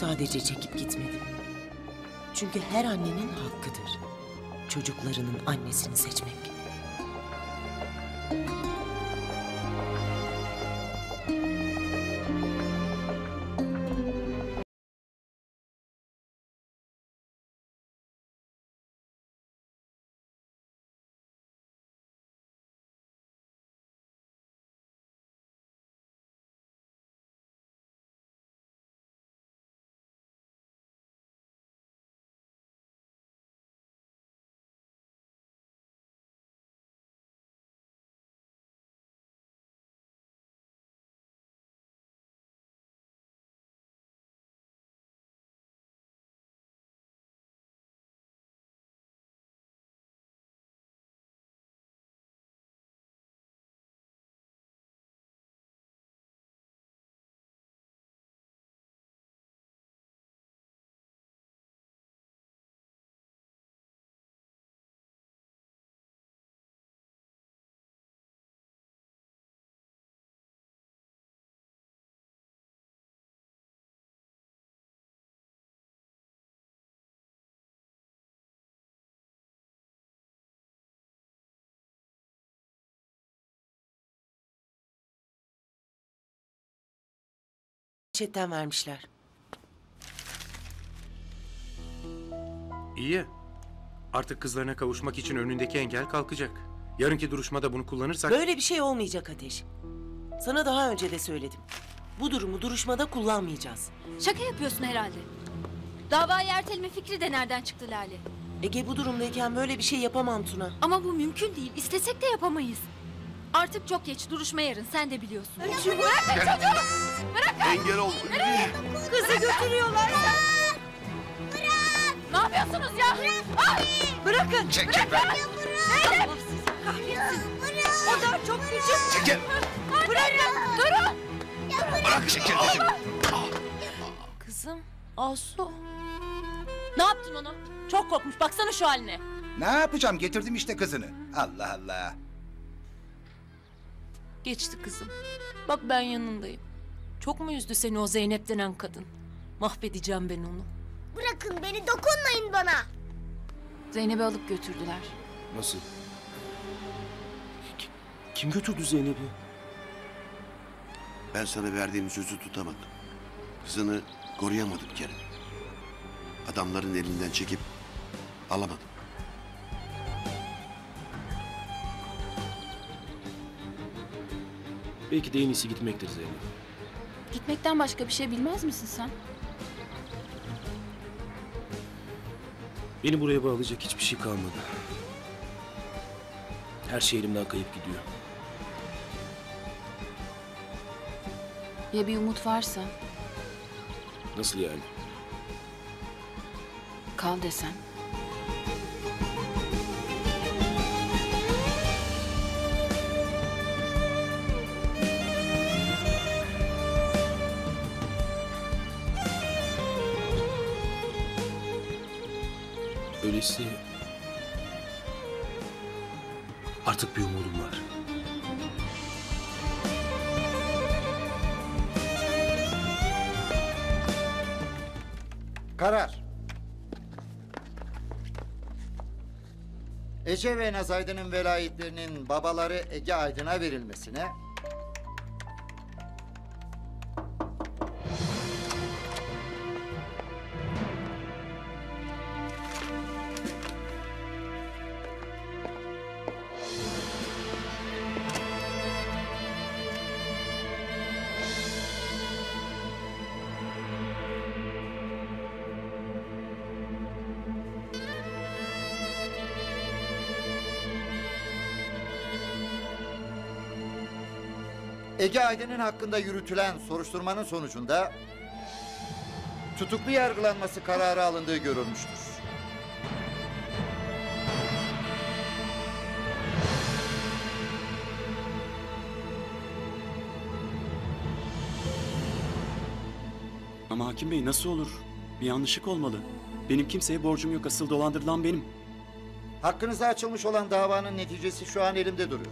sadece çekip gitmedim. Çünkü her annenin hakkıdır çocuklarının annesini seçmek. Çetten vermişler. İyi. Artık kızlarına kavuşmak için önündeki engel kalkacak. Yarınki duruşmada bunu kullanırsak... Böyle bir şey olmayacak Ateş. Sana daha önce de söyledim. Bu durumu duruşmada kullanmayacağız. Şaka yapıyorsun herhalde. Davayı erteleme fikri de nereden çıktı Lale? Ege bu durumdayken böyle bir şey yapamam Tuna. Ama bu mümkün değil. İstesek de yapamayız. Artık çok geç. Duruşma yarın. Sen de biliyorsun. Bırakın çocuğu! Bırakın! Engel oldu. Kızı bırakın. Götürüyorlar. Bırak! Bırak! Ne yapıyorsunuz ya? Bırak! Ah! Bırakın! Çekil bırakın. Ben! Bırak! Bırak! O da çok küçük. Çekil! Bırakın! Bırakın. Durun! Bırak, bırak çekil! Kızım, Asu. Ne yaptın onu? Çok korkmuş. Baksana şu haline. Ne yapacağım? Getirdim işte kızını. Allah Allah. Geçti kızım. Bak ben yanındayım. Çok mu üzdü seni o Zeynep denen kadın? Mahvedeceğim ben onu. Bırakın beni, dokunmayın bana. Zeynep'i alıp götürdüler. Nasıl? Kim götürdü Zeynep'i? Ben sana verdiğim sözü tutamadım. Kızını koruyamadım Kerim. Adamların elinden çekip alamadım. Belki de en iyisi gitmektir Zeynep. Gitmekten başka bir şey bilmez misin sen? Beni buraya bağlayacak hiçbir şey kalmadı. Her şey elimden kayıp gidiyor. Ya bir umut varsa? Nasıl yani? Kal desen. Öyleyse artık bir umudum var. Karar. Ece ve Naz Aydın'ın velayetlerinin babaları Ege Aydın'a verilmesine... Ege Aydın'ın hakkında yürütülen soruşturmanın sonucunda tutuklu yargılanması kararı alındığı görülmüştür. Ama Hakim Bey nasıl olur? Bir yanlışlık olmalı. Benim kimseye borcum yok. Asıl dolandırılan benim. Hakkınıza açılmış olan davanın neticesi şu an elimde duruyor.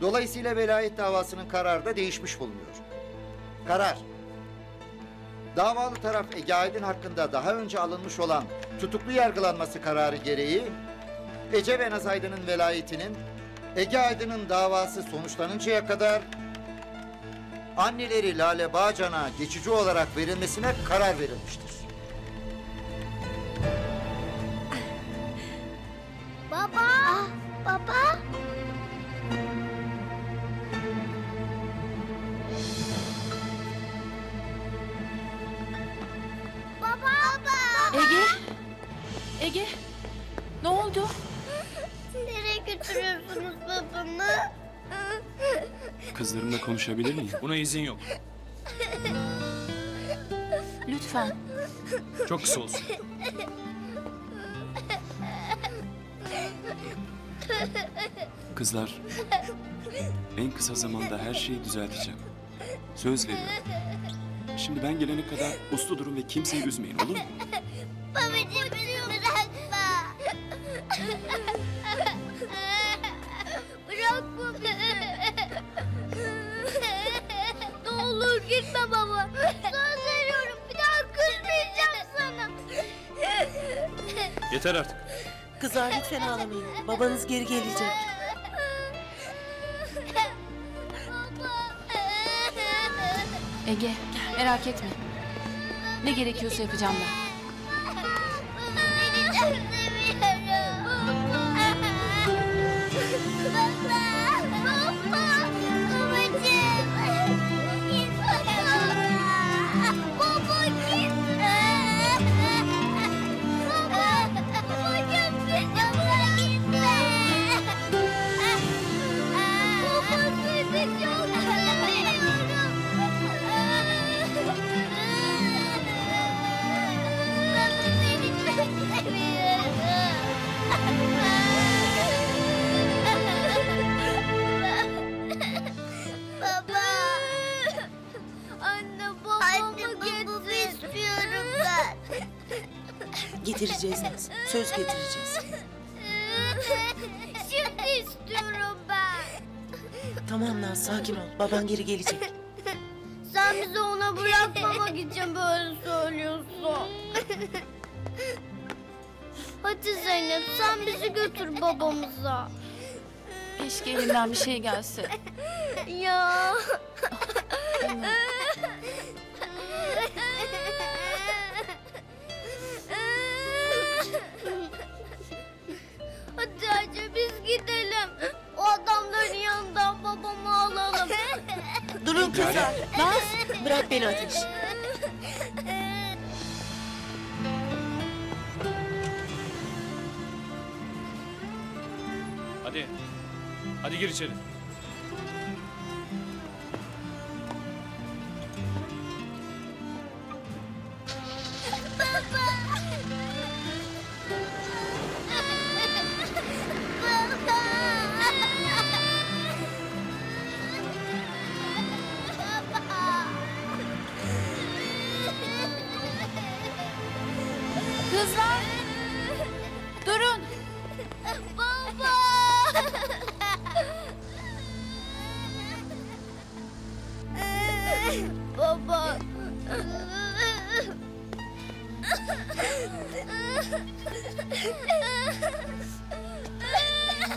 Dolayısıyla velayet davasının kararı da değişmiş bulunuyor. Karar. Davalı taraf Ege Aydın hakkında daha önce alınmış olan tutuklu yargılanması kararı gereği Ece ve Naz Aydın'ın velayetinin Ege Aydın'ın davası sonuçlanıncaya kadar anneleri Lale Bağcan'a geçici olarak verilmesine karar verilmiştir. Baba! Ah, baba! Ege! Ege! Ne oldu? Nereye götürüyorsunuz babamı? Kızlarımla konuşabilir miyim? Buna izin yok. Lütfen. Çok kısa olsun. Kızlar, en kısa zamanda her şeyi düzelteceğim. Söz veriyorum. Şimdi ben gelene kadar uslu durun ve kimseyi üzmeyin, olur mu? Babacığım, beni bırakma. Bırakma bizi. Ne olur gitme baba. Söz veriyorum, bir daha kızmayacağım sana. Yeter artık. Kızlar, lütfen ağlamayın. Babanız geri gelecek. Ege, merak etme. Ne gerekiyorsa yapacağım ben. Getireceğiz Naz, söz getireceğiz. Şimdi istiyorum ben. Tamam Naz, sakin ol. Baban geri gelecek. Sen bizi ona bırakmamak için böyle söylüyorsun. Hadi Zeynep, sen bizi götür babamıza. Keşke elinden bir şey gelse. Ya. Hadi Hacı, biz gidelim. O adamların yanından babamı alalım. Durun kızlar. Naz, bırak beni Ateş. Hadi. Hadi gir içeri.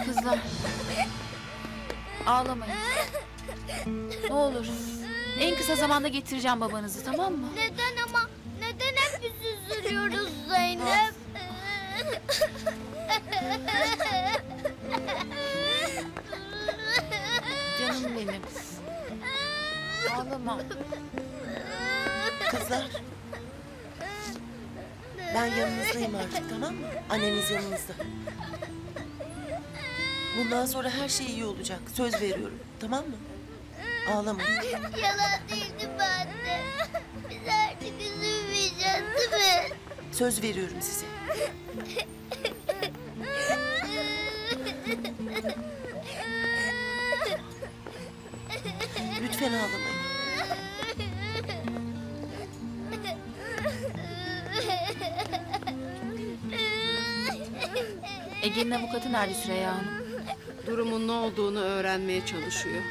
Kızlar, ağlamayın. Ne olur, en kısa zamanda getireceğim babanızı, tamam mı? Neden ama? Neden hep biz üzülüyoruz Zeynep? Canım benim. Ağlama. Kızlar, ben yanınızdayım artık, tamam mı? Anneniz yanınızda. Bundan sonra her şey iyi olacak. Söz veriyorum, tamam mı? Ağlamayın. Yalan değildi bu anne. Biz artık üzülmeyeceğiz değil mi? Söz veriyorum size. Lütfen ağlamayın. Ege'nin avukatı nerede Süreyya Hanım? Durumun ne olduğunu öğrenmeye çalışıyor.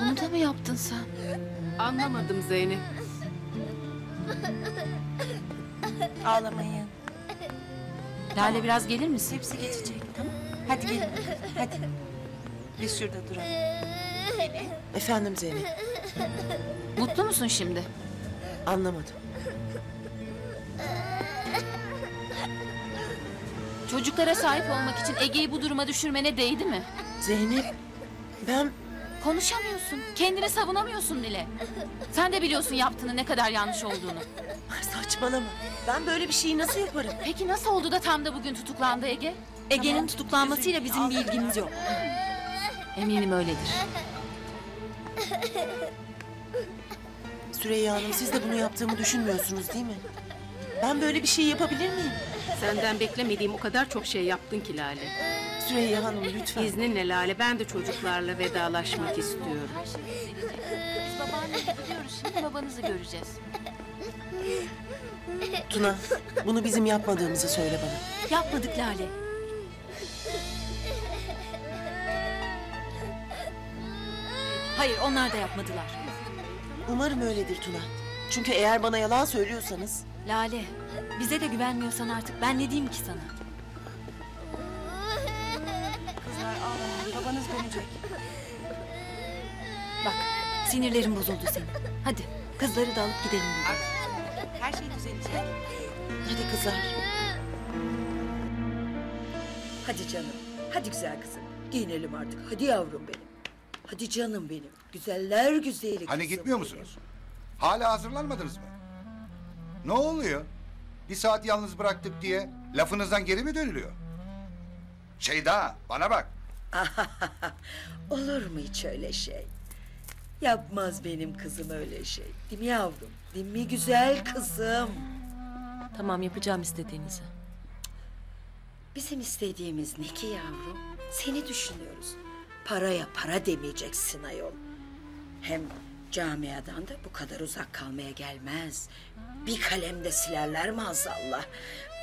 Bunu da mı yaptın sen? Anlamadım Zeynep. Ağlamayın. Lale biraz gelir misin? Hepsi geçecek, tamam? Hadi gelin, hadi. Biz şurada duralım. Efendim Zeynep. Mutlu musun şimdi? Anlamadım. Çocuklara sahip olmak için Ege'yi bu duruma düşürmene değdi mi? Zeynep, ben... Konuşamıyorsun, kendini savunamıyorsun bile. Sen de biliyorsun yaptığının ne kadar yanlış olduğunu. Saçmalama, ben böyle bir şeyi nasıl yaparım? Peki nasıl oldu da tam da bugün tutuklandı Ege? Ege'nin tutuklanmasıyla bizim bir ilgimiz yok. Eminim öyledir. Süreyya Hanım, siz de bunu yaptığımı düşünmüyorsunuz değil mi? Ben böyle bir şey yapabilir miyim? Senden beklemediğim o kadar çok şey yaptın ki Lale. Süreyya Hanım lütfen. İzninle Lale, ben de çocuklarla vedalaşmak istiyorum. Her şey düzelecek. Biz babaanne gidiyoruz şimdi, babanızı göreceğiz. Tuna, bunu bizim yapmadığımızı söyle bana. Yapmadık Lale. Hayır, onlar da yapmadılar. Umarım öyledir Tuna. Çünkü eğer bana yalan söylüyorsanız... Lale, bize de güvenmiyorsan artık ben ne diyeyim ki sana? Kızlar ağlamayın, babanız dönecek. Bak, sinirlerim bozuldu senin. Hadi, kızları da alıp gidelim buradan. Her şey düzelecek. Hadi kızlar. Hadi canım, hadi güzel kızım. Giyinelim artık, hadi yavrum benim. Hadi canım benim, güzeller güzeli kızım. Hani gitmiyor musunuz? Hala hazırlanmadınız mı? Ne oluyor? Bir saat yalnız bıraktık diye lafınızdan geri mi dönülüyor? Şeyda, bana bak. Olur mu hiç öyle şey? Yapmaz benim kızım öyle şey. Değil mi yavrum? Değil mi güzel kızım? Tamam, yapacağım istediğinizi. Bizim istediğimiz ne ki yavrum? Seni düşünüyoruz. Paraya para demeyeceksin ayol. Hem camiadan da bu kadar uzak kalmaya gelmez. Bir kalemde silerler maazallah.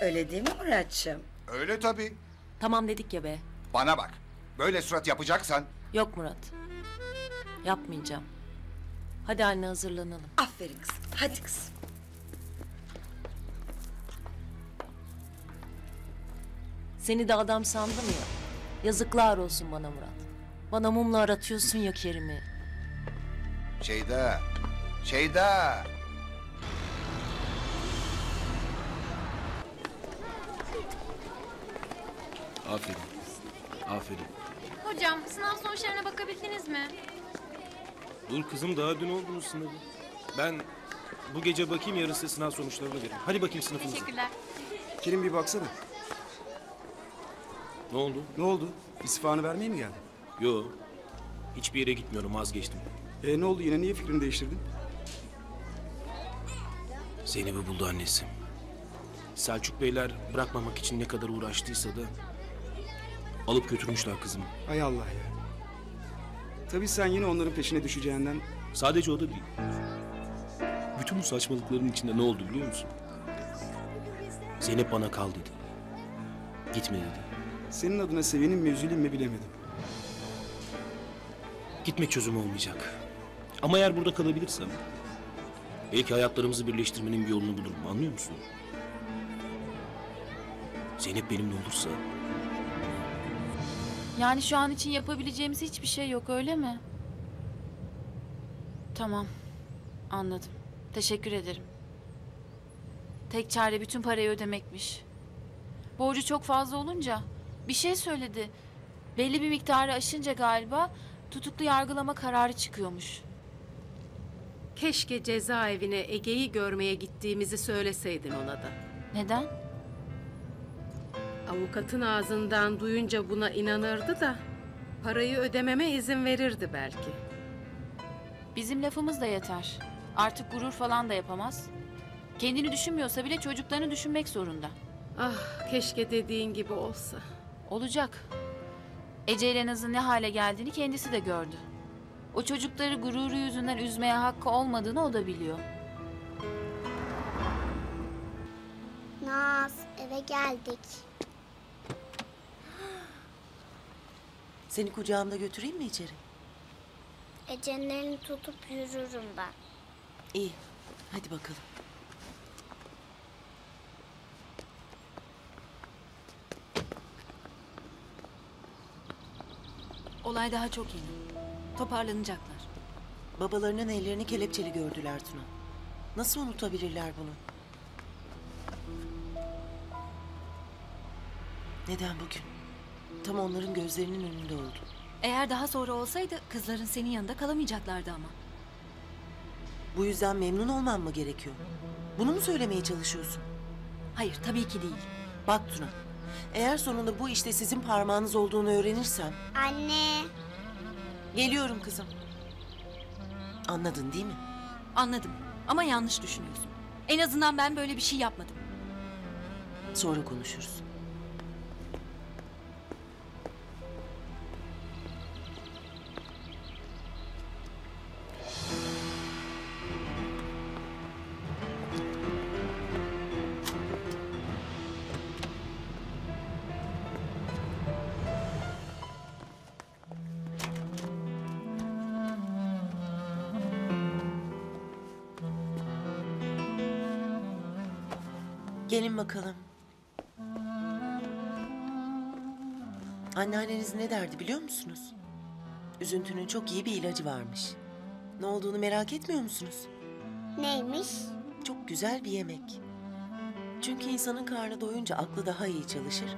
Öyle değil mi Muratcığım? Öyle tabii. Tamam dedik ya be. Bana bak. Böyle surat yapacaksan. Yok Murat. Yapmayacağım. Hadi anne hazırlanalım. Aferin kızım. Hadi kızım. Seni de adam sandım ya. Yazıklar olsun bana Murat. Bana mumla aratıyorsun ya Kerim'i. Şeyda, Şeyda! Aferin, aferin. Hocam, sınav sonuçlarına bakabildiniz mi? Dur kızım, daha dün oldunuz sınavı. Ben bu gece bakayım, yarın size sınav sonuçlarına veririm. Hadi bakayım sınıfınıza. Teşekkürler. Kerim bir baksana. Ne oldu? Ne oldu? İstifanı vermeye mi geldin? Yo, hiçbir yere gitmiyorum, vazgeçtim. Ne oldu yine? Niye fikrini değiştirdin? Zeynep'i buldu annesi. Selçuk beyler bırakmamak için ne kadar uğraştıysa da... ...alıp götürmüşler kızımı. Ay Allah ya. Tabii sen yine onların peşine düşeceğinden... Sadece o da değil. Bütün bu saçmalıkların içinde ne oldu biliyor musun? Zeynep bana kal dedi. Gitme dedi. Senin adına sevinim mi üzülüm mi bilemedim. Gitmek çözüm olmayacak. Ama eğer burada kalabilirsem... ...belki hayatlarımızı birleştirmenin bir yolunu bulurum, anlıyor musun? Zeynep benimle olursa... Yani şu an için yapabileceğimiz hiçbir şey yok, öyle mi? Tamam, anladım. Teşekkür ederim. Tek çare bütün parayı ödemekmiş. Borcu çok fazla olunca bir şey söyledi. Belli bir miktarı aşınca galiba... Tutuklu yargılama kararı çıkıyormuş. Keşke cezaevine Ege'yi görmeye gittiğimizi söyleseydin ona da. Neden? Avukatın ağzından duyunca buna inanırdı da... ...parayı ödememe izin verirdi belki. Bizim lafımız da yeter. Artık gurur falan da yapamaz. Kendini düşünmüyorsa bile çocuklarını düşünmek zorunda. Ah, keşke dediğin gibi olsa. Olacak. Ece ile Naz'ın ne hale geldiğini kendisi de gördü. O çocukları gururu yüzünden üzmeye hakkı olmadığını o da biliyor. Naz, eve geldik. Seni kucağımda götüreyim mi içeri? Ece'nin elini tutup yürürüm ben. İyi, hadi bakalım. Olay daha çok yeni. Toparlanacaklar. Babalarının ellerini kelepçeli gördüler Tuna. Nasıl unutabilirler bunu? Neden bugün? Tam onların gözlerinin önünde oldu. Eğer daha sonra olsaydı kızların senin yanında kalamayacaklardı ama. Bu yüzden memnun olman mı gerekiyor? Bunu mu söylemeye çalışıyorsun? Hayır, tabii ki değil. Bak Tuna, eğer sonunda bu işte sizin parmağınız olduğunu öğrenirsem... Anne! Geliyorum kızım. Anladın değil mi? Anladım ama yanlış düşünüyorsun. En azından ben böyle bir şey yapmadım. Sonra konuşuruz. Gelin bakalım. Anneanneniz ne derdi biliyor musunuz? Üzüntünün çok iyi bir ilacı varmış. Ne olduğunu merak etmiyor musunuz? Neymiş? Çok güzel bir yemek. Çünkü insanın karnı doyunca aklı daha iyi çalışır.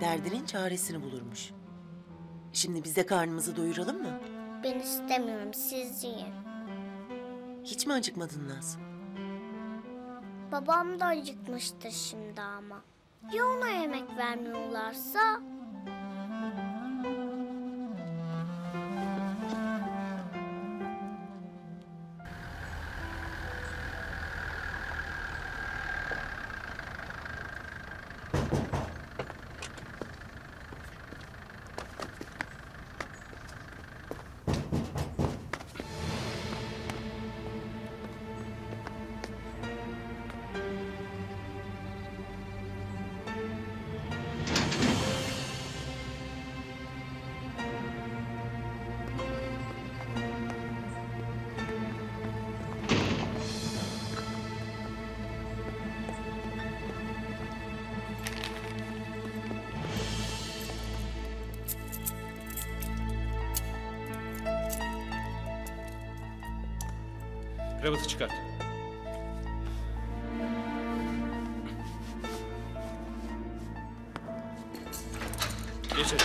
Derdinin çaresini bulurmuş. Şimdi biz de karnımızı doyuralım mı? Ben istemiyorum, siz yiyin. Hiç mi acıkmadın Naz? Babam da acıkmıştır şimdi ama. Ya ona yemek vermiyorlarsa? Kravatı çıkart. Geçelim.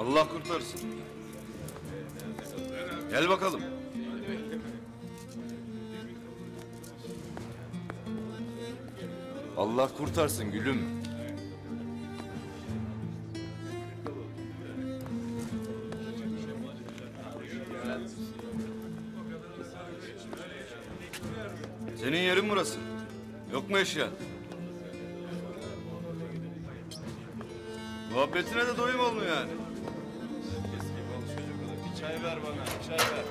Allah kurtarsın. Gel bakalım. Allah kurtarsın gülüm. Senin yerin burası. Yok mu eşyan? Muhabbetine de doyum olmuyor yani. Bir çay ver bana, çay ver.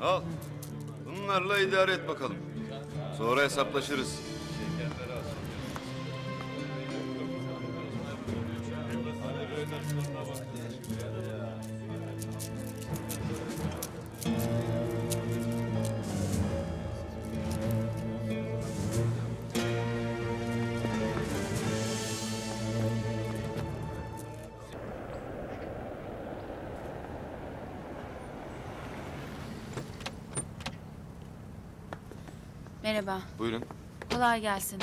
Al, bunlarla idare et bakalım. Sonra hesaplaşırız. Merhaba. Buyurun. Kolay gelsin.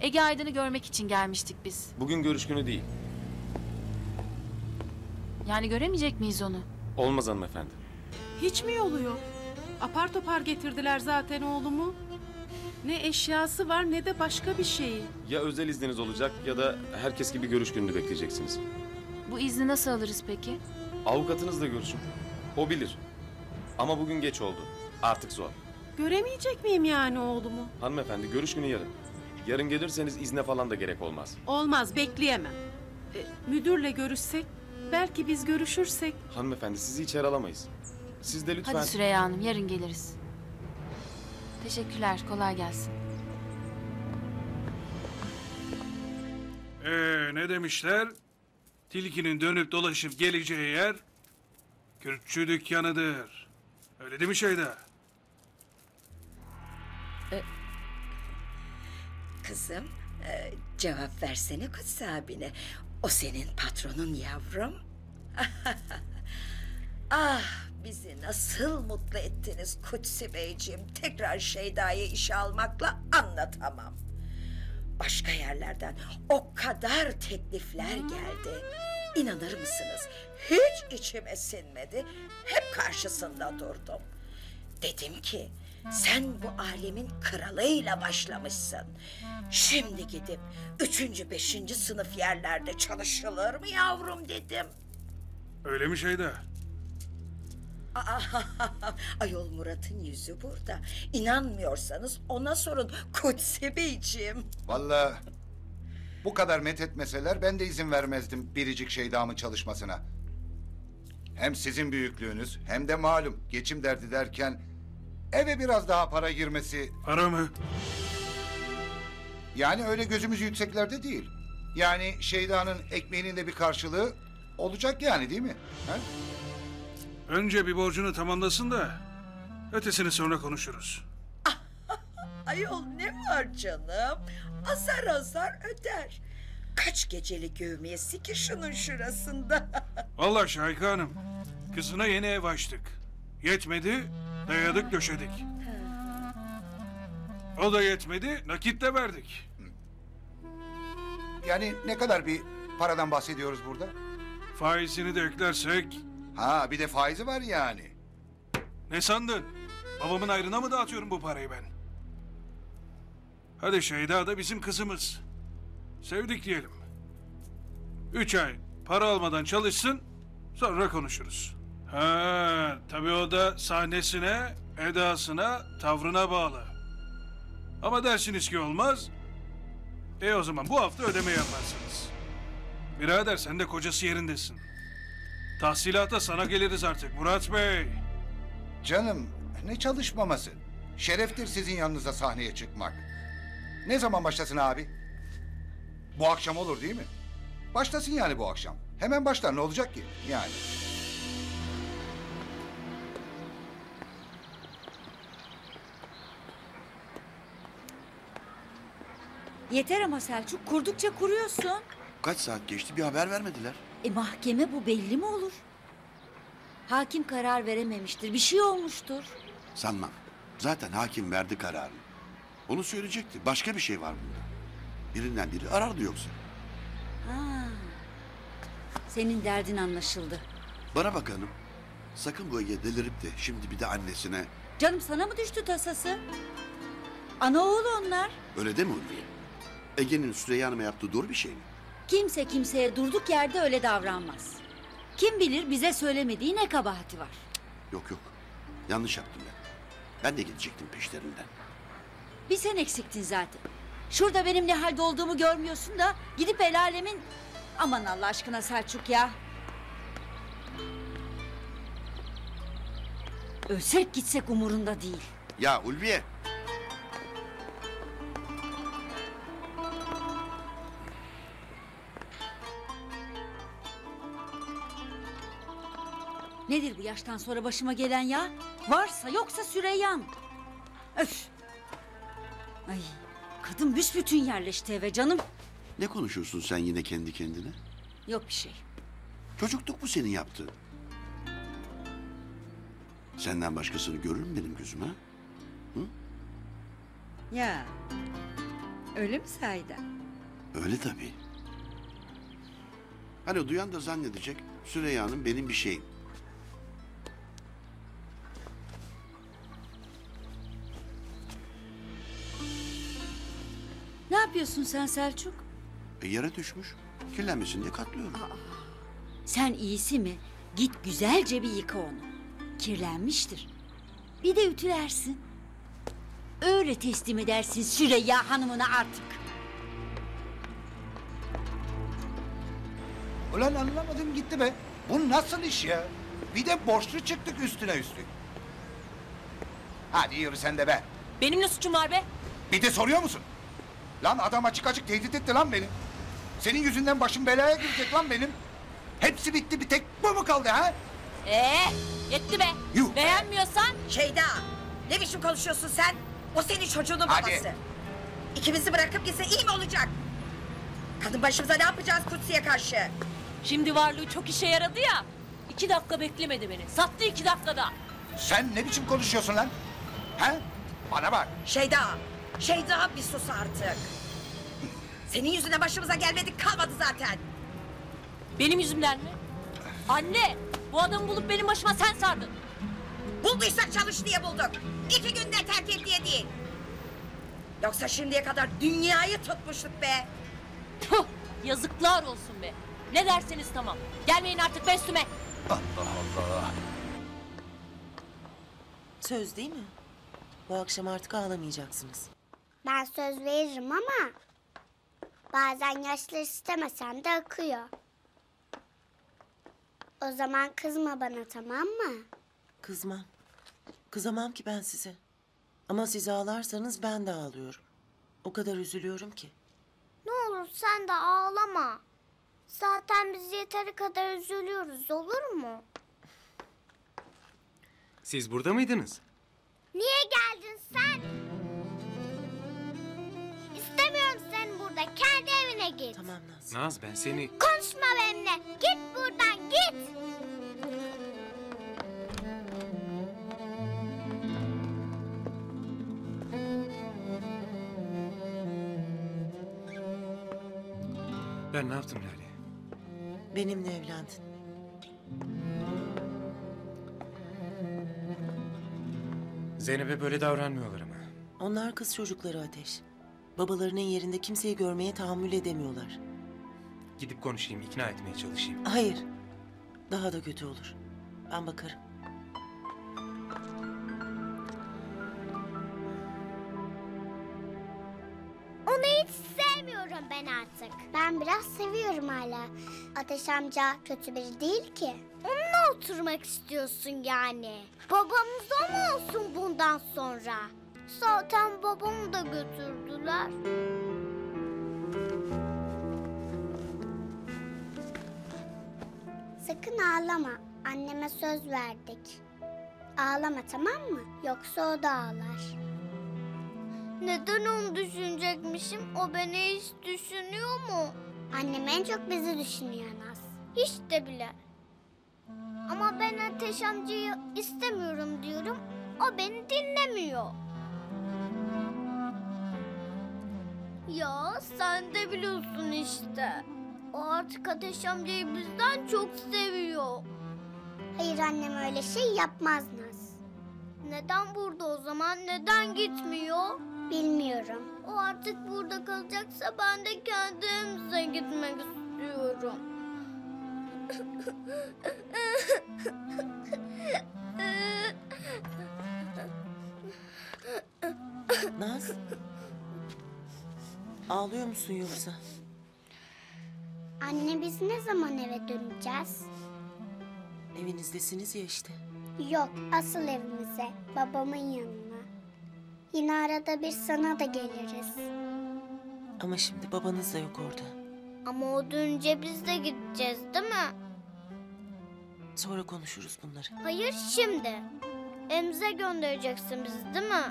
Ege Aydın'ı görmek için gelmiştik biz. Bugün görüş günü değil. Yani göremeyecek miyiz onu? Olmaz hanımefendi. Hiç mi yolu yok? Apar topar getirdiler zaten oğlumu. Ne eşyası var ne de başka bir şeyi. Ya özel izniniz olacak ya da herkes gibi görüş gününü bekleyeceksiniz. Bu izni nasıl alırız peki? Avukatınızla görüşün. O bilir. Ama bugün geç oldu. Artık zor. Göremeyecek miyim yani oğlumu? Hanımefendi görüş günü yarın. Yarın gelirseniz izne falan da gerek olmaz. Olmaz, bekleyemem. Müdürle görüşsek, belki biz görüşürsek... Hanımefendi sizi içeri alamayız. Siz de lütfen... Hadi Süreyya Hanım, yarın geliriz. Teşekkürler, kolay gelsin. Ne demişler? Tilkinin dönüp dolaşıp geleceği yer... Kürtçü dükkanıdır. Öyle değil mi Şeyda? Kızım, cevap versene Kutsi abine. O senin patronun yavrum. Ah, bizi nasıl mutlu ettiniz Kutsi Beyciğim. Tekrar Şeyda'yı işe almakla anlatamam. Başka yerlerden o kadar teklifler geldi. İnanır mısınız? Hiç içime sinmedi. Hep karşısında durdum. Dedim ki... Sen bu alemin kralıyla başlamışsın. Şimdi gidip 3. 5. sınıf yerlerde çalışılır mı yavrum dedim. Öyle mi Şeyda? Ayol Murat'ın yüzü burada. İnanmıyorsanız ona sorun Kutsi Beyciğim. Vallahi bu kadar met etmeseler ben de izin vermezdim biricik Şeyda'mın çalışmasına. Hem sizin büyüklüğünüz hem de malum geçim derdi derken... Eve biraz daha para girmesi... Para mı? Yani öyle gözümüz yükseklerde değil. Yani Şeyda'nın ekmeğinin de bir karşılığı olacak yani değil mi? He? Önce bir borcunu tamamlasın da ötesini sonra konuşuruz. Ayol ne var canım? Azar azar öder. Kaç geceli gövmesi ki şunun şurasında. Vallahi Şahika Hanım, kızına yeni ev açtık. Yetmedi... Dayadık döşedik. O da yetmedi, nakit de verdik. Yani ne kadar bir paradan bahsediyoruz burada? Faizini de eklersek... Ha bir de faizi var yani. Ne sandın? Babamın ayrına mı dağıtıyorum bu parayı ben? Hadi Şeyda da bizim kızımız. Sevdik diyelim. 3 ay para almadan çalışsın, sonra konuşuruz. Ha, tabii o da sahnesine, edasına, tavrına bağlı. Ama dersiniz ki olmaz. O zaman bu hafta ödeme yaparsınız. Birader sen de kocası yerindesin. Tahsilata sana geliriz artık Murat Bey. Canım ne çalışmaması. Şereftir sizin yanınıza sahneye çıkmak. Ne zaman başlasın abi? Bu akşam olur değil mi? Başlasın yani bu akşam. Hemen başlar ne olacak ki yani. Yeter ama Selçuk, kurdukça kuruyorsun. Kaç saat geçti, bir haber vermediler. Mahkeme bu, belli mi olur? Hakim karar verememiştir, bir şey olmuştur. Sanmam, zaten hakim verdi kararını. Onu söyleyecekti, başka bir şey var bunda. Birinden biri arardı yoksa. Ha. Senin derdin anlaşıldı. Bana bak hanım, sakın bu Ege delirip de şimdi bir de annesine... Canım sana mı düştü tasası? Ana oğlu onlar. Öyle deme Ulviye. Ege'nin Süreyya Hanım'a yaptığı doğru bir şey mi? Kimse kimseye durduk yerde öyle davranmaz. Kim bilir bize söylemediği ne kabahati var. Yok yok. Yanlış yaptım ben. Ben de gidecektim peşlerinden. Bir sen eksiktin zaten. Şurada benim ne halde olduğumu görmüyorsun da gidip el alemin... Aman Allah aşkına Selçuk ya. Ölsek gitsek umurunda değil. Ya Ulviye... Nedir bu yaştan sonra başıma gelen ya? Varsa yoksa Süreyya'm. Öf! Ay, kadın büsbütün yerleşti eve canım. Ne konuşuyorsun sen yine kendi kendine? Yok bir şey. Çocukluk bu senin yaptığın. Senden başkasını görür mü benim gözüme? Hı? Ya, öyle mi sahiden? Öyle tabii. Hani duyan da zannedecek Süreyya Hanım benim bir şeyim. Ne yapıyorsun sen Selçuk? Yere düşmüş. Kirlenmesin diye katlıyorum. Aa, sen iyisi mi? Git güzelce bir yıka onu. Kirlenmiştir. Bir de ütülersin. Öyle teslim edersin Süreyya Hanım'ına artık. Ulan anlamadım gitti be. Bu nasıl iş ya? Bir de borçlu çıktık üstüne üstlük. Hadi yürü sen de be. Benim ne suçum var be? Bir de soruyor musun? Lan adam açık açık tehdit etti lan beni. Senin yüzünden başım belaya girecek lan benim. Hepsi bitti, bir tek bu mu kaldı ha? Yetti be. Yuh. Beğenmiyorsan... Şeyda, ne biçim konuşuyorsun sen? O senin çocuğunun babası. Hadi. İkimizi bırakıp gitse iyi mi olacak? Kadın başımıza ne yapacağız Kutsi'ye karşı? Şimdi varlığı çok işe yaradı ya. 2 dakika beklemedi beni. Sattı 2 dakikada. Sen ne biçim konuşuyorsun lan? Ha? Bana bak. Şeyda bir sus artık. Senin yüzüne başımıza gelmedik kalmadı zaten. Benim yüzümden mi? Anne, bu adamı bulup benim başıma sen sardın. Bulduysak çalış diye bulduk. 2 günde terk et diye değil. Yoksa şimdiye kadar dünyayı tutmuştuk be. Tuh, yazıklar olsun be. Ne derseniz tamam. Gelmeyin artık be üstüme. Allah Allah. Söz değil mi? Bu akşam artık ağlamayacaksınız. Ben söz veririm ama... bazen yaşlar istemesem de akıyor. O zaman kızma bana, tamam mı? Kızmam. Kızamam ki ben size. Ama siz ağlarsanız ben de ağlıyorum. O kadar üzülüyorum ki. Ne olur sen de ağlama. Zaten biz yeteri kadar üzülüyoruz, olur mu? Siz burada mıydınız? Niye geldin sen? İstemiyorum seni burada. Kendi evine git. Tamam Naz. Naz ben seni... Konuşma benimle. Git buradan git. Ben ne yaptım Lale? Benimle evlendin. Zeynep'e böyle davranmıyorlar ama. Onlar kız çocukları Ateş. Babalarının yerinde kimseyi görmeye tahammül edemiyorlar. Gidip konuşayım, ikna etmeye çalışayım. Hayır. Daha da kötü olur. Ben bakarım. Onu hiç sevmiyorum ben artık. Ben biraz seviyorum hala. Ateş amca kötü biri değil ki. Onunla oturmak istiyorsun yani. Babamız o mu olsun bundan sonra? Zaten babamı da götürdüler. Sakın ağlama. Anneme söz verdik. Ağlama tamam mı? Yoksa o da ağlar. Neden onu düşünecekmişim? O beni hiç düşünüyor mu? Annem en çok bizi düşünüyor Naz. Hiç de bile. Ama ben Ateş amcayı istemiyorum diyorum. O beni dinlemiyor. Ya sen de biliyorsun işte. O artık Ateş amcayı bizden çok seviyor. Hayır annem öyle şey yapmaz Naz. Neden burada o zaman? Neden gitmiyor? Bilmiyorum. O artık burada kalacaksa ben de kendimize gitmek istiyorum. Naz? Ağlıyor musun yoksa? Anne biz ne zaman eve döneceğiz? Evinizdesiniz ya işte. Yok asıl evimize, babamın yanına. Yine arada bir sana da geliriz. Ama şimdi babanız da yok orada. Ama o dönünce biz de gideceğiz değil mi? Sonra konuşuruz bunları. Hayır şimdi. Emze göndereceksin bizi değil mi?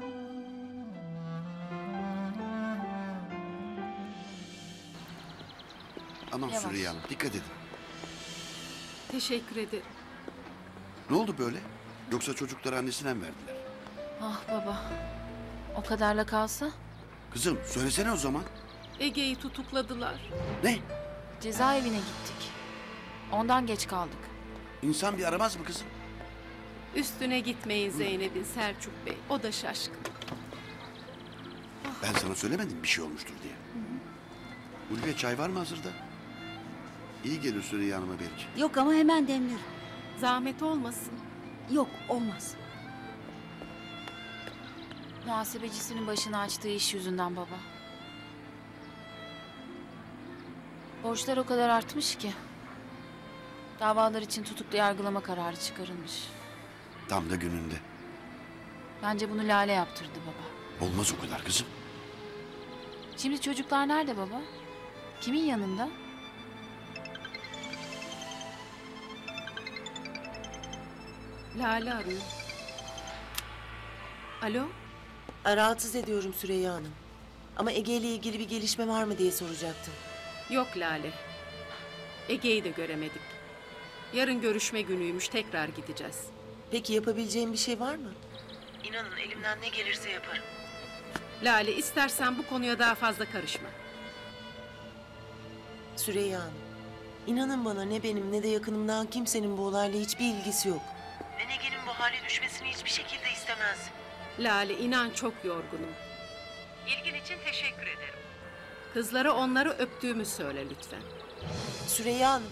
Aman Süreyya Hanım dikkat edin. Teşekkür ederim. Ne oldu böyle? Yoksa çocukları annesine mi verdiler? Ah baba. O kadarla kalsa? Kızım söylesene o zaman. Ege'yi tutukladılar. Ne? Cezaevine gittik. Ondan geç kaldık. İnsan bir aramaz mı kızım? Üstüne gitmeyin Zeynep'in Selçuk Bey. O da şaşkın. Ben sana söylemedim bir şey olmuştur diye. Ulviye çay var mı hazırda? İyi gelir Süreyya Hanım'a belki. Yok ama hemen demlerim. Zahmet olmasın. Yok olmaz. Muhasebecisinin başını açtığı iş yüzünden baba. Borçlar o kadar artmış ki. Davalar için tutuklu yargılama kararı çıkarılmış. Tam da gününde. Bence bunu Lale yaptırdı baba. Olmaz o kadar kızım. Şimdi çocuklar nerede baba? Kimin yanında? Lale arıyor. Alo? Rahatsız ediyorum Süreyya Hanım. Ama Ege ile ilgili bir gelişme var mı diye soracaktım. Yok Lale. Ege'yi de göremedik. Yarın görüşme günüymüş, tekrar gideceğiz. Peki yapabileceğim bir şey var mı? İnanın elimden ne gelirse yaparım. Lale istersen bu konuya daha fazla karışma. Süreyya Hanım, inanın bana ne benim ne de yakınımdan kimsenin bu olayla hiçbir ilgisi yok. Ve Nege'nin bu hale düşmesini hiçbir şekilde istemez. Lale inan çok yorgunum. İlgin için teşekkür ederim. Kızlara onları öptüğümü söyle lütfen. Süreyya Hanım.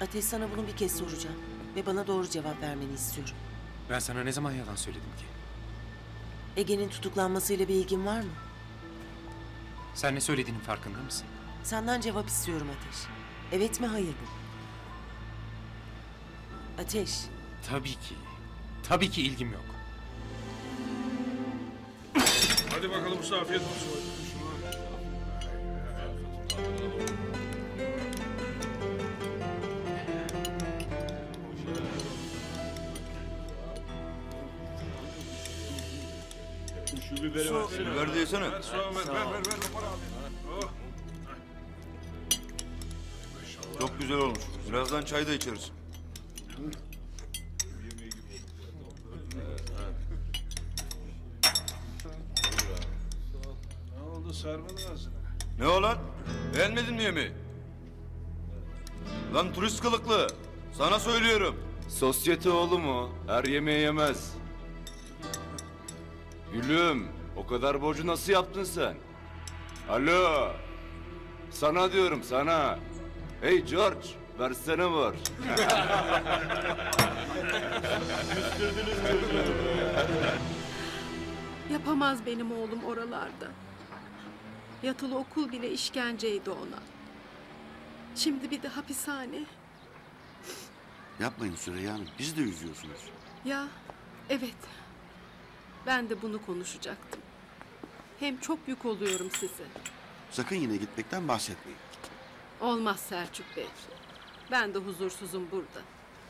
Ateş sana bunu bir kez soracağım. Ve bana doğru cevap vermeni istiyorum. Ben sana ne zaman yalan söyledim ki? Ege'nin tutuklanmasıyla bir ilgin var mı? Sen ne söylediğinin farkında mısın? Senden cevap istiyorum Ateş. Evet mi hayır mı? Ateş. Tabii ki. Tabii ki ilgim yok. Hadi bakalım usta, afiyet olsun. Şu biberi ver. Şu biberi diyorsun. Ver, ver. Çok güzel olmuş. Birazdan çay da içeriz. Ne oldu? Sarmadın ağzına. Ne o lan? Beğenmedin mi yemeği? Lan turist kılıklı. Sana söylüyorum. Sosyete oğlu mu? Her yemeği yemez. Gülüm, o kadar borcu nasıl yaptın sen? Alo. Sana diyorum sana. Hey George, versene var. Yapamaz benim oğlum oralarda. Yatılı okul bile işkenceydi ona. Şimdi bir de hapishane. Yapmayın Süreyya Hanım, bizi de üzüyorsunuz. Ya, evet. Ben de bunu konuşacaktım. Hem çok yük oluyorum size. Sakın yine gitmekten bahsetmeyin. Olmaz Selçuk Bey. Ben de huzursuzum burada.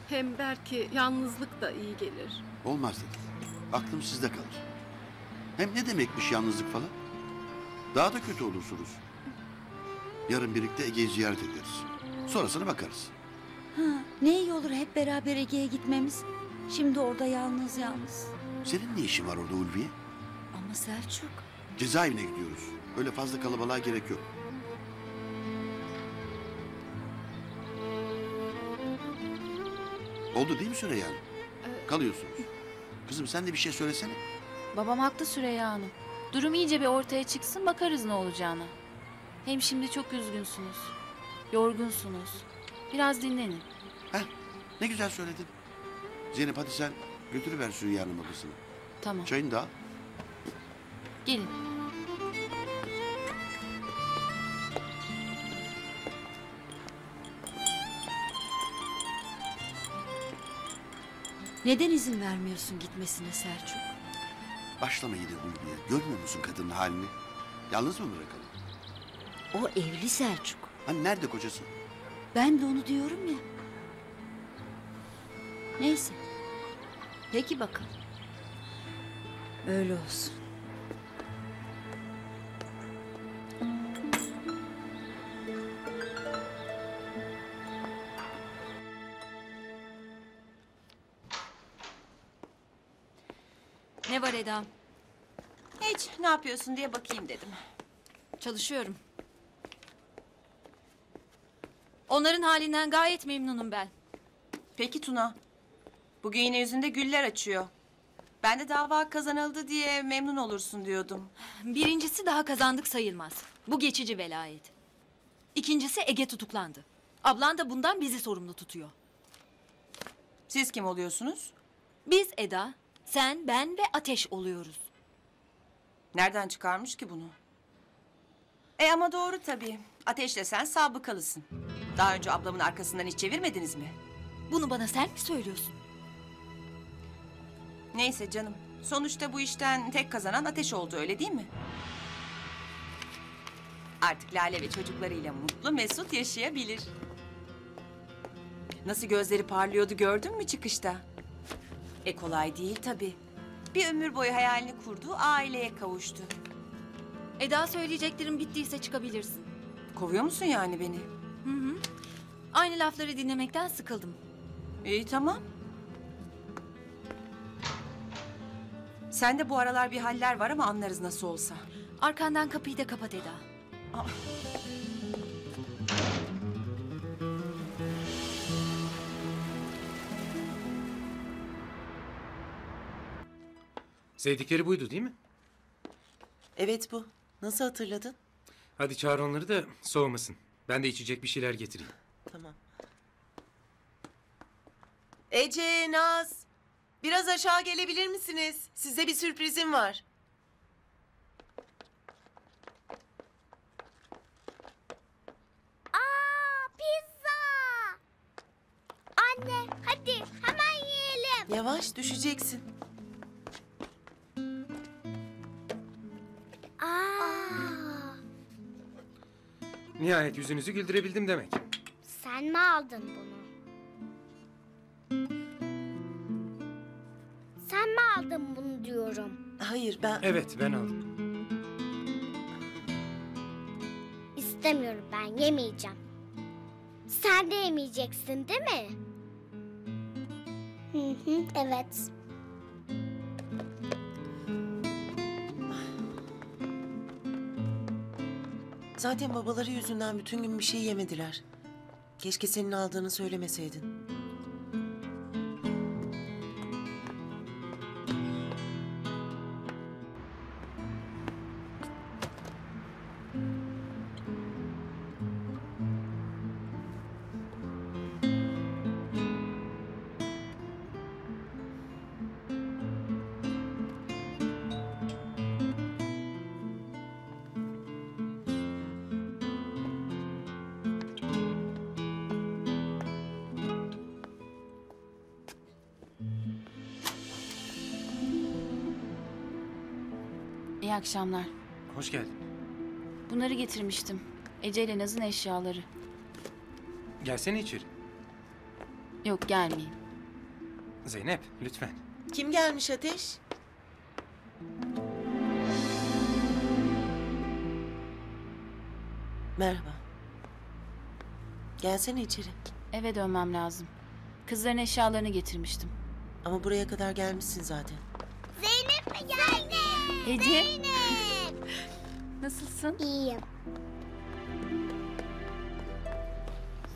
Hem belki yalnızlık da iyi gelir. Olmaz dedi. Aklım sizde kalır. Hem ne demekmiş yalnızlık falan? Daha da kötü olursunuz. Yarın birlikte Ege'yi ziyaret ederiz. Sonrasına bakarız. Ha, ne iyi olur hep beraber Ege'ye gitmemiz. Şimdi orada yalnız yalnız. Senin ne işin var orada Ulviye? Ama Selçuk. Cezaevine gidiyoruz. Öyle fazla kalabalığa gerek yok. Oldu değil mi Süreyya Hanım? Kalıyorsunuz. Kızım sen de bir şey söylesene. Babam haklı Süreyya Hanım. Durum iyice bir ortaya çıksın, bakarız ne olacağına. Hem şimdi çok üzgünsünüz. Yorgunsunuz. Biraz dinlenin. Heh, ne güzel söyledin. Zeynep hadi sen götürüver Süreyya Hanım odasına. Tamam. Çayını da al. Gelin. Neden izin vermiyorsun gitmesine Selçuk? Başlama yine Ulviye. Görmüyor musun kadının halini? Yalnız mı bırakalım? O evli Selçuk. Hani nerede kocası? Ben de onu diyorum ya. Neyse. Peki bakalım. Öyle olsun. Ne var Eda? Hiç, ne yapıyorsun diye bakayım dedim. Çalışıyorum. Onların halinden gayet memnunum ben. Peki Tuna. Bugün yine yüzünde güller açıyor. Ben de dava kazanıldı diye memnun olursun diyordum. Birincisi daha kazandık sayılmaz. Bu geçici velayet. İkincisi Ege tutuklandı. Ablan da bundan bizi sorumlu tutuyor. Siz kim oluyorsunuz? Biz Eda, sen, ben ve Ateş oluyoruz. Nereden çıkarmış ki bunu? Ama doğru tabii. Ateş'le sen sabıkalısın. Daha önce ablamın arkasından hiç çevirmediniz mi? Bunu bana sen mi söylüyorsun? Neyse canım. Sonuçta bu işten tek kazanan Ateş oldu, öyle değil mi? Artık Lale ve çocuklarıyla mutlu mesut yaşayabilir. Nasıl gözleri parlıyordu gördün mü çıkışta? Kolay değil tabii. Bir ömür boyu hayalini kurduğu aileye kavuştu. Eda söyleyeceklerim bittiyse çıkabilirsin. Kovuyor musun yani beni? Hı. Aynı lafları dinlemekten sıkıldım. İyi tamam. Sen de bu aralar bir haller var ama anlarız nasıl olsa. Arkandan kapıyı da kapat Eda. Aa. Sevdikleri buydu değil mi? Evet bu. Nasıl hatırladın? Hadi çağır onları da soğumasın. Ben de içecek bir şeyler getireyim. Tamam. Ece, Naz. Biraz aşağı gelebilir misiniz? Size bir sürprizim var. Pizza! Anne hadi hemen yiyelim. Yavaş düşeceksin. Nihayet yüzünüzü güldürebildim demek. Sen mi aldın bunu? Sen mi aldın bunu diyorum? Hayır ben... Evet ben aldım. İstemiyorum ben, yemeyeceğim. Sen de yemeyeceksin değil mi? Hı, evet. Zaten babaları yüzünden bütün gün bir şey yemediler. Keşke senin aldığını söylemeseydin. İyi akşamlar. Hoş geldin. Bunları getirmiştim. Ece ile Naz'ın eşyaları. Gelsene içeri. Yok gelmeyeyim. Zeynep lütfen. Kim gelmiş Ateş? Merhaba. Gelsene içeri. Eve dönmem lazım. Kızların eşyalarını getirmiştim. Ama buraya kadar gelmişsin zaten. Zeynep mi geldi? Ece. Zeynep. Nasılsın? İyiyim.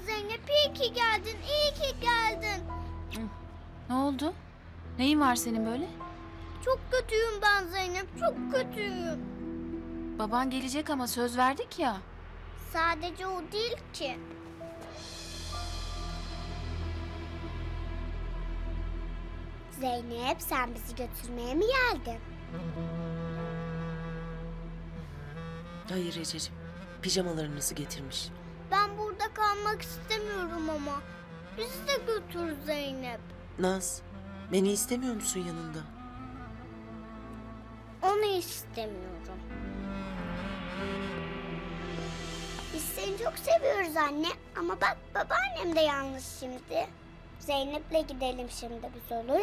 Zeynep iyi ki geldin, iyi ki geldin. Ne oldu? Neyin var senin böyle? Çok kötüyüm ben Zeynep, çok kötüyüm. Baban gelecek ama söz verdik ya. Sadece o değil ki. Zeynep sen bizi götürmeye mi geldin? Hayır Ececiğim, pijamalarınızı getirmiş. Ben burada kalmak istemiyorum ama. Bizi de götür Zeynep. Naz, beni istemiyor musun yanında? Onu istemiyorum. Biz seni çok seviyoruz anne. Ama bak babaannem de yalnız şimdi. Zeynep'le gidelim şimdi biz olur mu?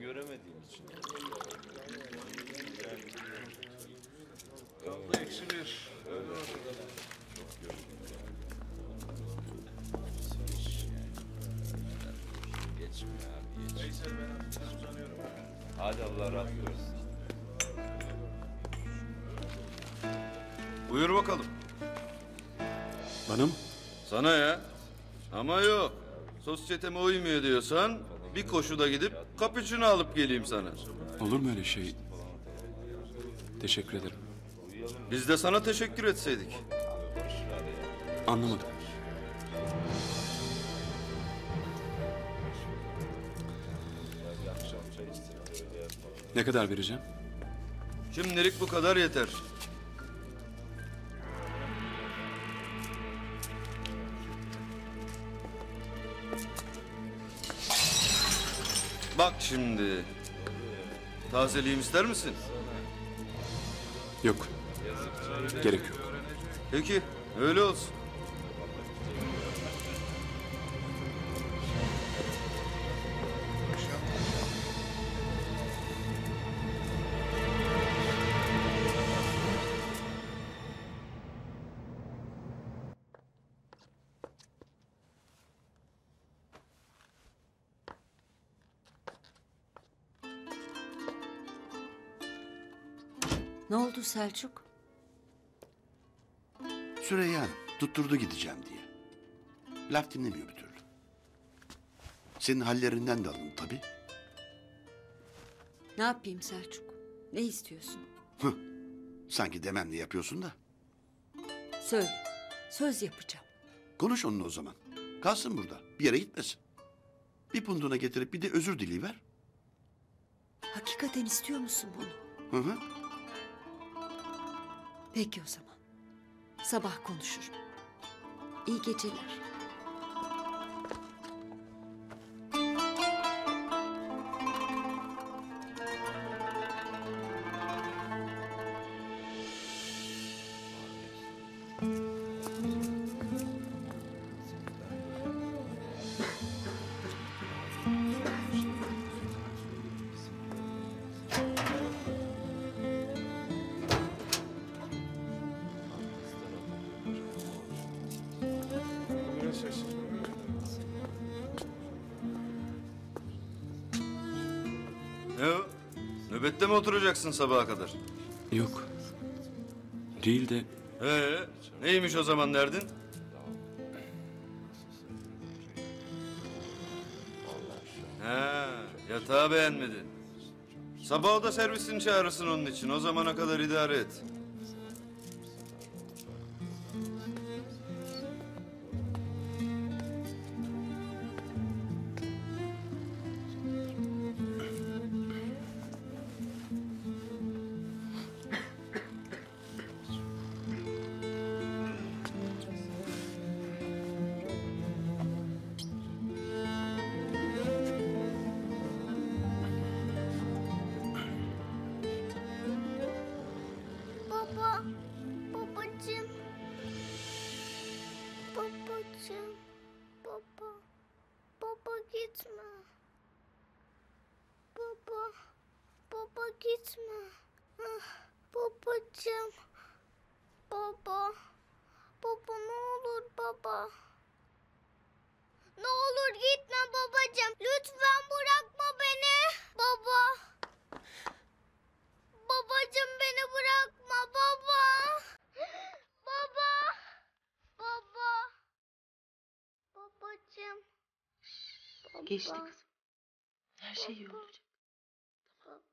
Göremediğim için. Hadi Allah razı olsun. Buyur bakalım. Bana mı? Sana ya. Ama yok. Sosyeteme uymuyor diyorsan bir koşuda gidip kapıcını alıp geleyim sana. Olur mu öyle şey? Teşekkür ederim. Biz de sana teşekkür etseydik. Anlamadım. Ne kadar vereceğim? Şimdilik bu kadar yeter. Bak şimdi. Tazeleyeyim ister misin? Yok. Gerek yok. Peki, öyle olsun. Ne oldu Selçuk? Süreyya Hanım tutturdu gideceğim diye. Laf dinlemiyor bir türlü. Senin hallerinden de alın tabii. Ne yapayım Selçuk? Ne istiyorsun? Hı, sanki dememle yapıyorsun da. Söyle, söz yapacağım. Konuş onunla o zaman. Kalsın burada, bir yere gitmesin. Bir punduna getirip bir de özür dileyiver. Hakikaten istiyor musun bunu? Hı hı. Peki o zaman. Sabah konuşurum. İyi geceler. Nöbette mi oturacaksın sabaha kadar? Yok. Değil de... neymiş o zaman derdin? Ha, yatağı beğenmedin. Sabah da servisini çağırırsın onun için. O zamana kadar idare et. Geçti kızım. Her şey iyi olacak. Tamam.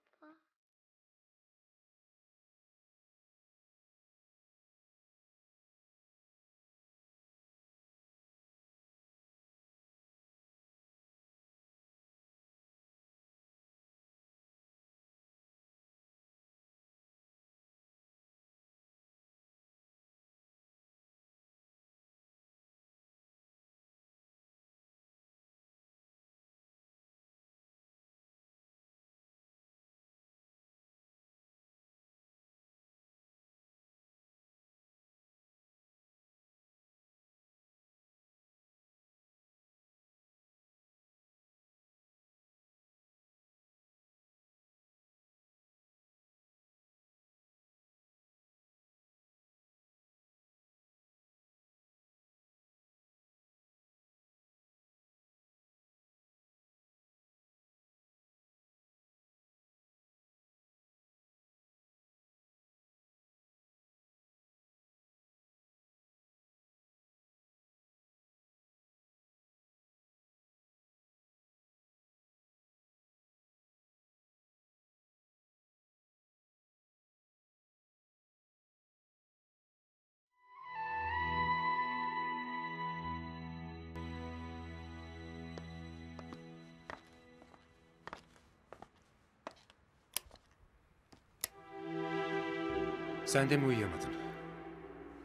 Sen de mi uyuyamadın?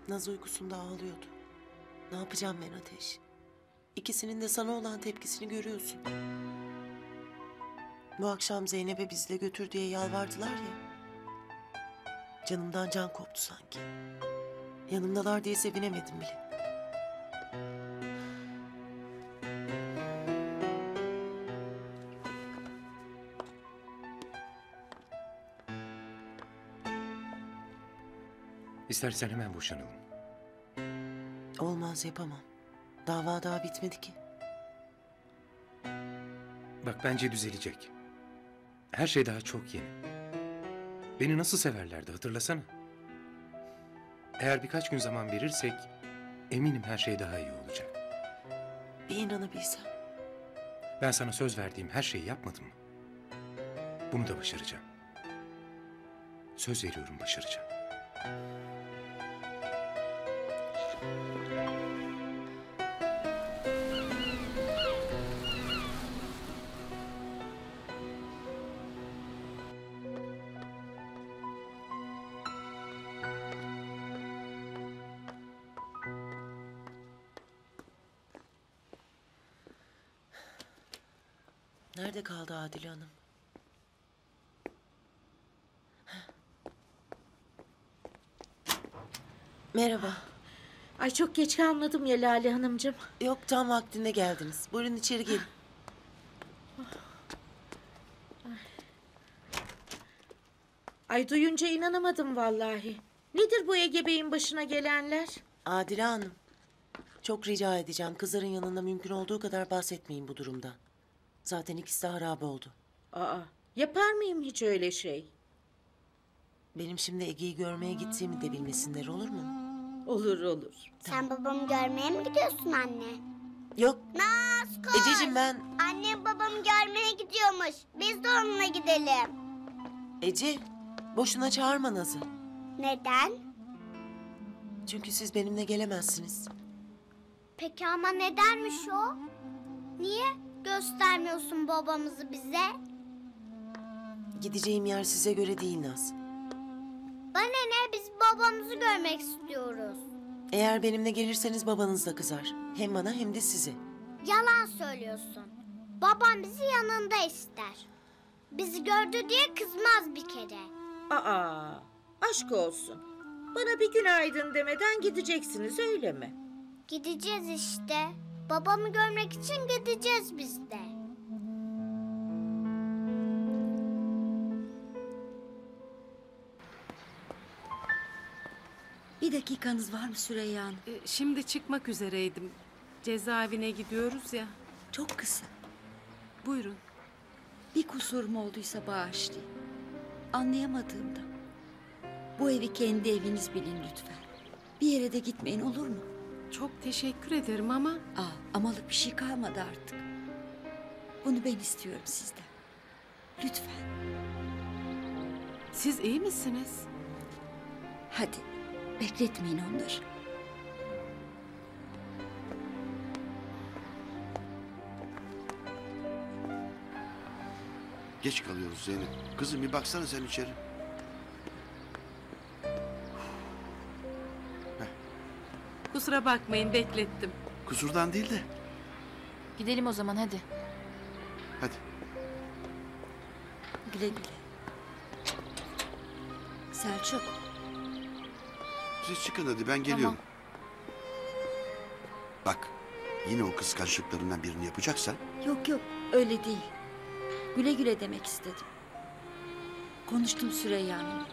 Naz uykusunda ağlıyordu. Ne yapacağım ben Ateş? İkisinin de sana olan tepkisini görüyorsun. Bu akşam Zeynep'e bizle götür diye yalvardılar ya. Canımdan can koptu sanki. Yanımdalar diye sevinemedim bile. İstersen hemen boşanalım. Olmaz, yapamam. Dava daha bitmedi ki. Bak, bence düzelecek. Her şey daha çok yeni. Beni nasıl severlerdi hatırlasana. Eğer birkaç gün zaman verirsek eminim her şey daha iyi olacak. Bir inanabilsem. Ben sana söz verdiğim her şeyi yapmadım mı? Bunu da başaracağım. Söz veriyorum, başaracağım. Nerede kaldı Adile Hanım? Merhaba. Ay, çok geç kalmadım ya Lale Hanımcığım. Yok, tam vaktinde geldiniz. Buyurun içeri gelin. Ay, duyunca inanamadım vallahi. Nedir bu Ege Bey'in başına gelenler? Adile Hanım, çok rica edeceğim, kızların yanında mümkün olduğu kadar bahsetmeyin bu durumdan. Zaten ikisi de harabe oldu. Aa, yapar mıyım hiç öyle şey? Benim şimdi Ege'yi görmeye gittiğimi de bilmesinler, olur mu? Olur, olur. Sen babamı görmeye mi gidiyorsun anne? Yok. Naz, koş. Ececiğim ben... Annem babamı görmeye gidiyormuş. Biz de onunla gidelim. Ece, boşuna çağırma Naz'ı. Neden? Çünkü siz benimle gelemezsiniz. Peki ama nedenmiş o? Niye göstermiyorsun babamızı bize? Gideceğim yer size göre değil Naz. Bana ne, biz babamızı görmek istiyoruz. Eğer benimle gelirseniz babanız da kızar. Hem bana hem de size. Yalan söylüyorsun. Babam bizi yanında ister. Bizi gördü diye kızmaz bir kere. Aa, aşk olsun. Bana bir günaydın demeden gideceksiniz, öyle mi? Gideceğiz işte. Babamı görmek için gideceğiz biz de. Bir dakikanız var mı Süreyya Hanım? Şimdi çıkmak üzereydim. Cezaevine gidiyoruz ya. Çok kısa. Buyurun. Bir kusurum olduysa bağışlayın. Anlayamadığımda. Bu evi kendi eviniz bilin lütfen. Bir yere de gitmeyin, olur mu? Çok teşekkür ederim ama... Amalık bir şey kalmadı artık. Bunu ben istiyorum sizden. Lütfen. Siz iyi misiniz? Hadi. Bekletmeyin onları. Geç kalıyoruz Zeynep. Kızım bir baksana sen içeri. Kusura bakmayın, beklettim. Kusurdan değil de. Gidelim o zaman, hadi. Hadi. Güle güle. Selçuk. Siz çıkın hadi, ben geliyorum. Tamam. Bak, yine o kıskançlıklarından birini yapacaksan... Yok yok, öyle değil. Güle güle demek istedim. Konuştum Süreyya Hanım.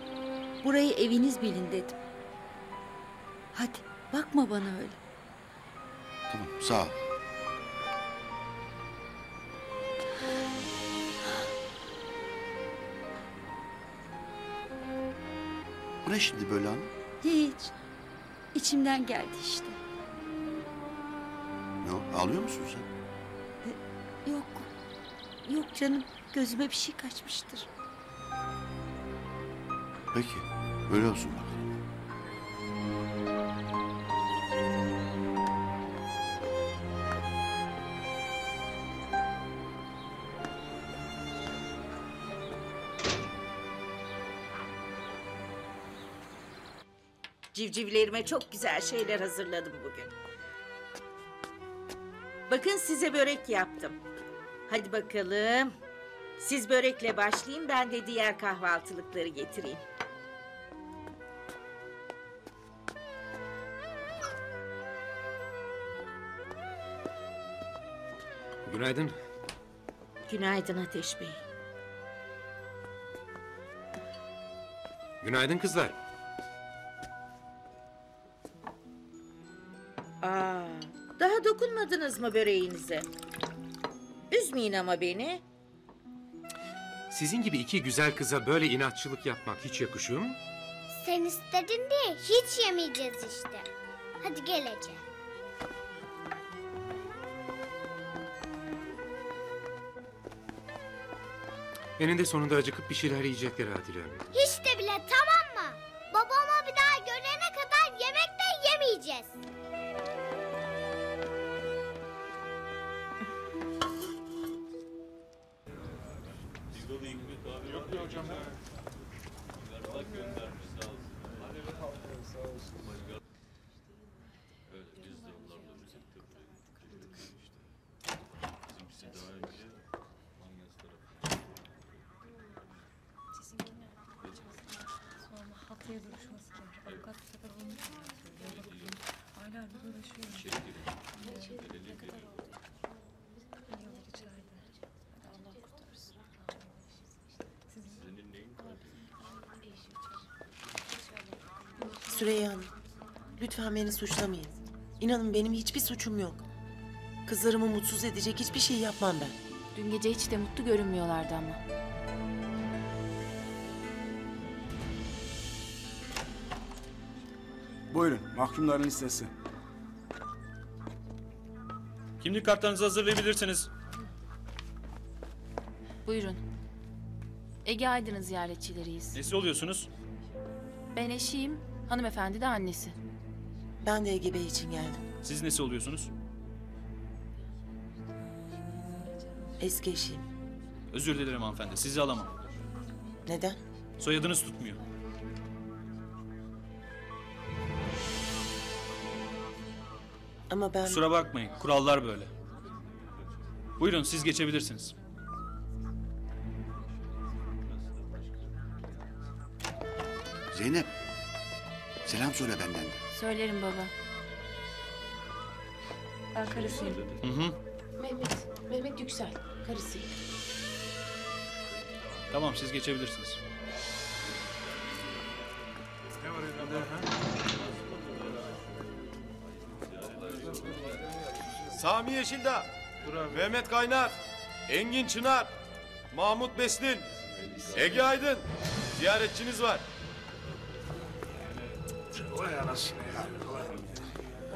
Burayı eviniz bilin dedim. Hadi, bakma bana öyle. Tamam, sağ ol. Bu ne şimdi böyle hanım? Hiç. İçimden geldi işte. Ne, ağlıyor musun sen? Yok. Yok canım. Gözüme bir şey kaçmıştır. Peki. Öyle olsun bak. Civcivlerime çok güzel şeyler hazırladım bugün. Bakın size börek yaptım. Hadi bakalım. Siz börekle başlayın, ben de diğer kahvaltılıkları getireyim. Günaydın. Günaydın Ateş Bey. Günaydın kızlar. Aa, daha dokunmadınız mı böreğinize? Üzmeyin ama beni. Sizin gibi iki güzel kıza böyle inatçılık yapmak hiç yakışıyor mu? Sen istedin diye hiç yemeyeceğiz işte. Hadi gel Ece. Eninde sonunda acıkıp bir şeyler yiyecekler Adile Hanım. Hiç de bile, tamam mı? Babama bir daha görene kadar yemek de yemeyeceğiz. Süreyya Hanım, lütfen beni suçlamayın. İnanın benim hiçbir suçum yok. Kızlarımı mutsuz edecek hiçbir şey yapmam ben. Dün gece hiç de mutlu görünmüyorlardı ama. Buyurun, mahkumların listesi. Kimlik kartlarınızı hazırlayabilirsiniz. Buyurun. Ege Aydın'ın ziyaretçileriyiz. Nesi oluyorsunuz? Ben eşiyim, hanımefendi de annesi. Ben de Ege Bey için geldim. Siz nesi oluyorsunuz? Eski eşiyim. Özür dilerim hanımefendi, sizi alamam. Neden? Soyadınız tutmuyor. Ama ben... Kusura bakmayın, kurallar böyle. Buyurun, siz geçebilirsiniz. Zeynep, selam söyle benden de. Söylerim baba. Ben karısıyım. Hı hı. Mehmet Yüksel, karısıyım. Tamam, siz geçebilirsiniz. Ne var evde ha? Sami Yeşildağ, Mehmet Kaynar, Engin Çınar, Mahmut Beslin, Ege Aydın, ziyaretçiniz var.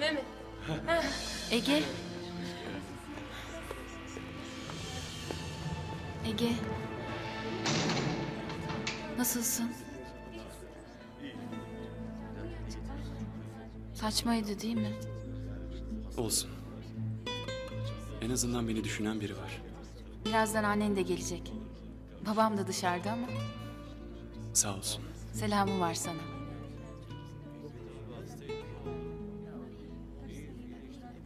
Mehmet. Ege. Ege, nasılsın? Saçmaydı değil mi? Olsun. En azından beni düşünen biri var. Birazdan annen de gelecek. Babam da dışarıda ama. Sağ olsun. Selamı var sana.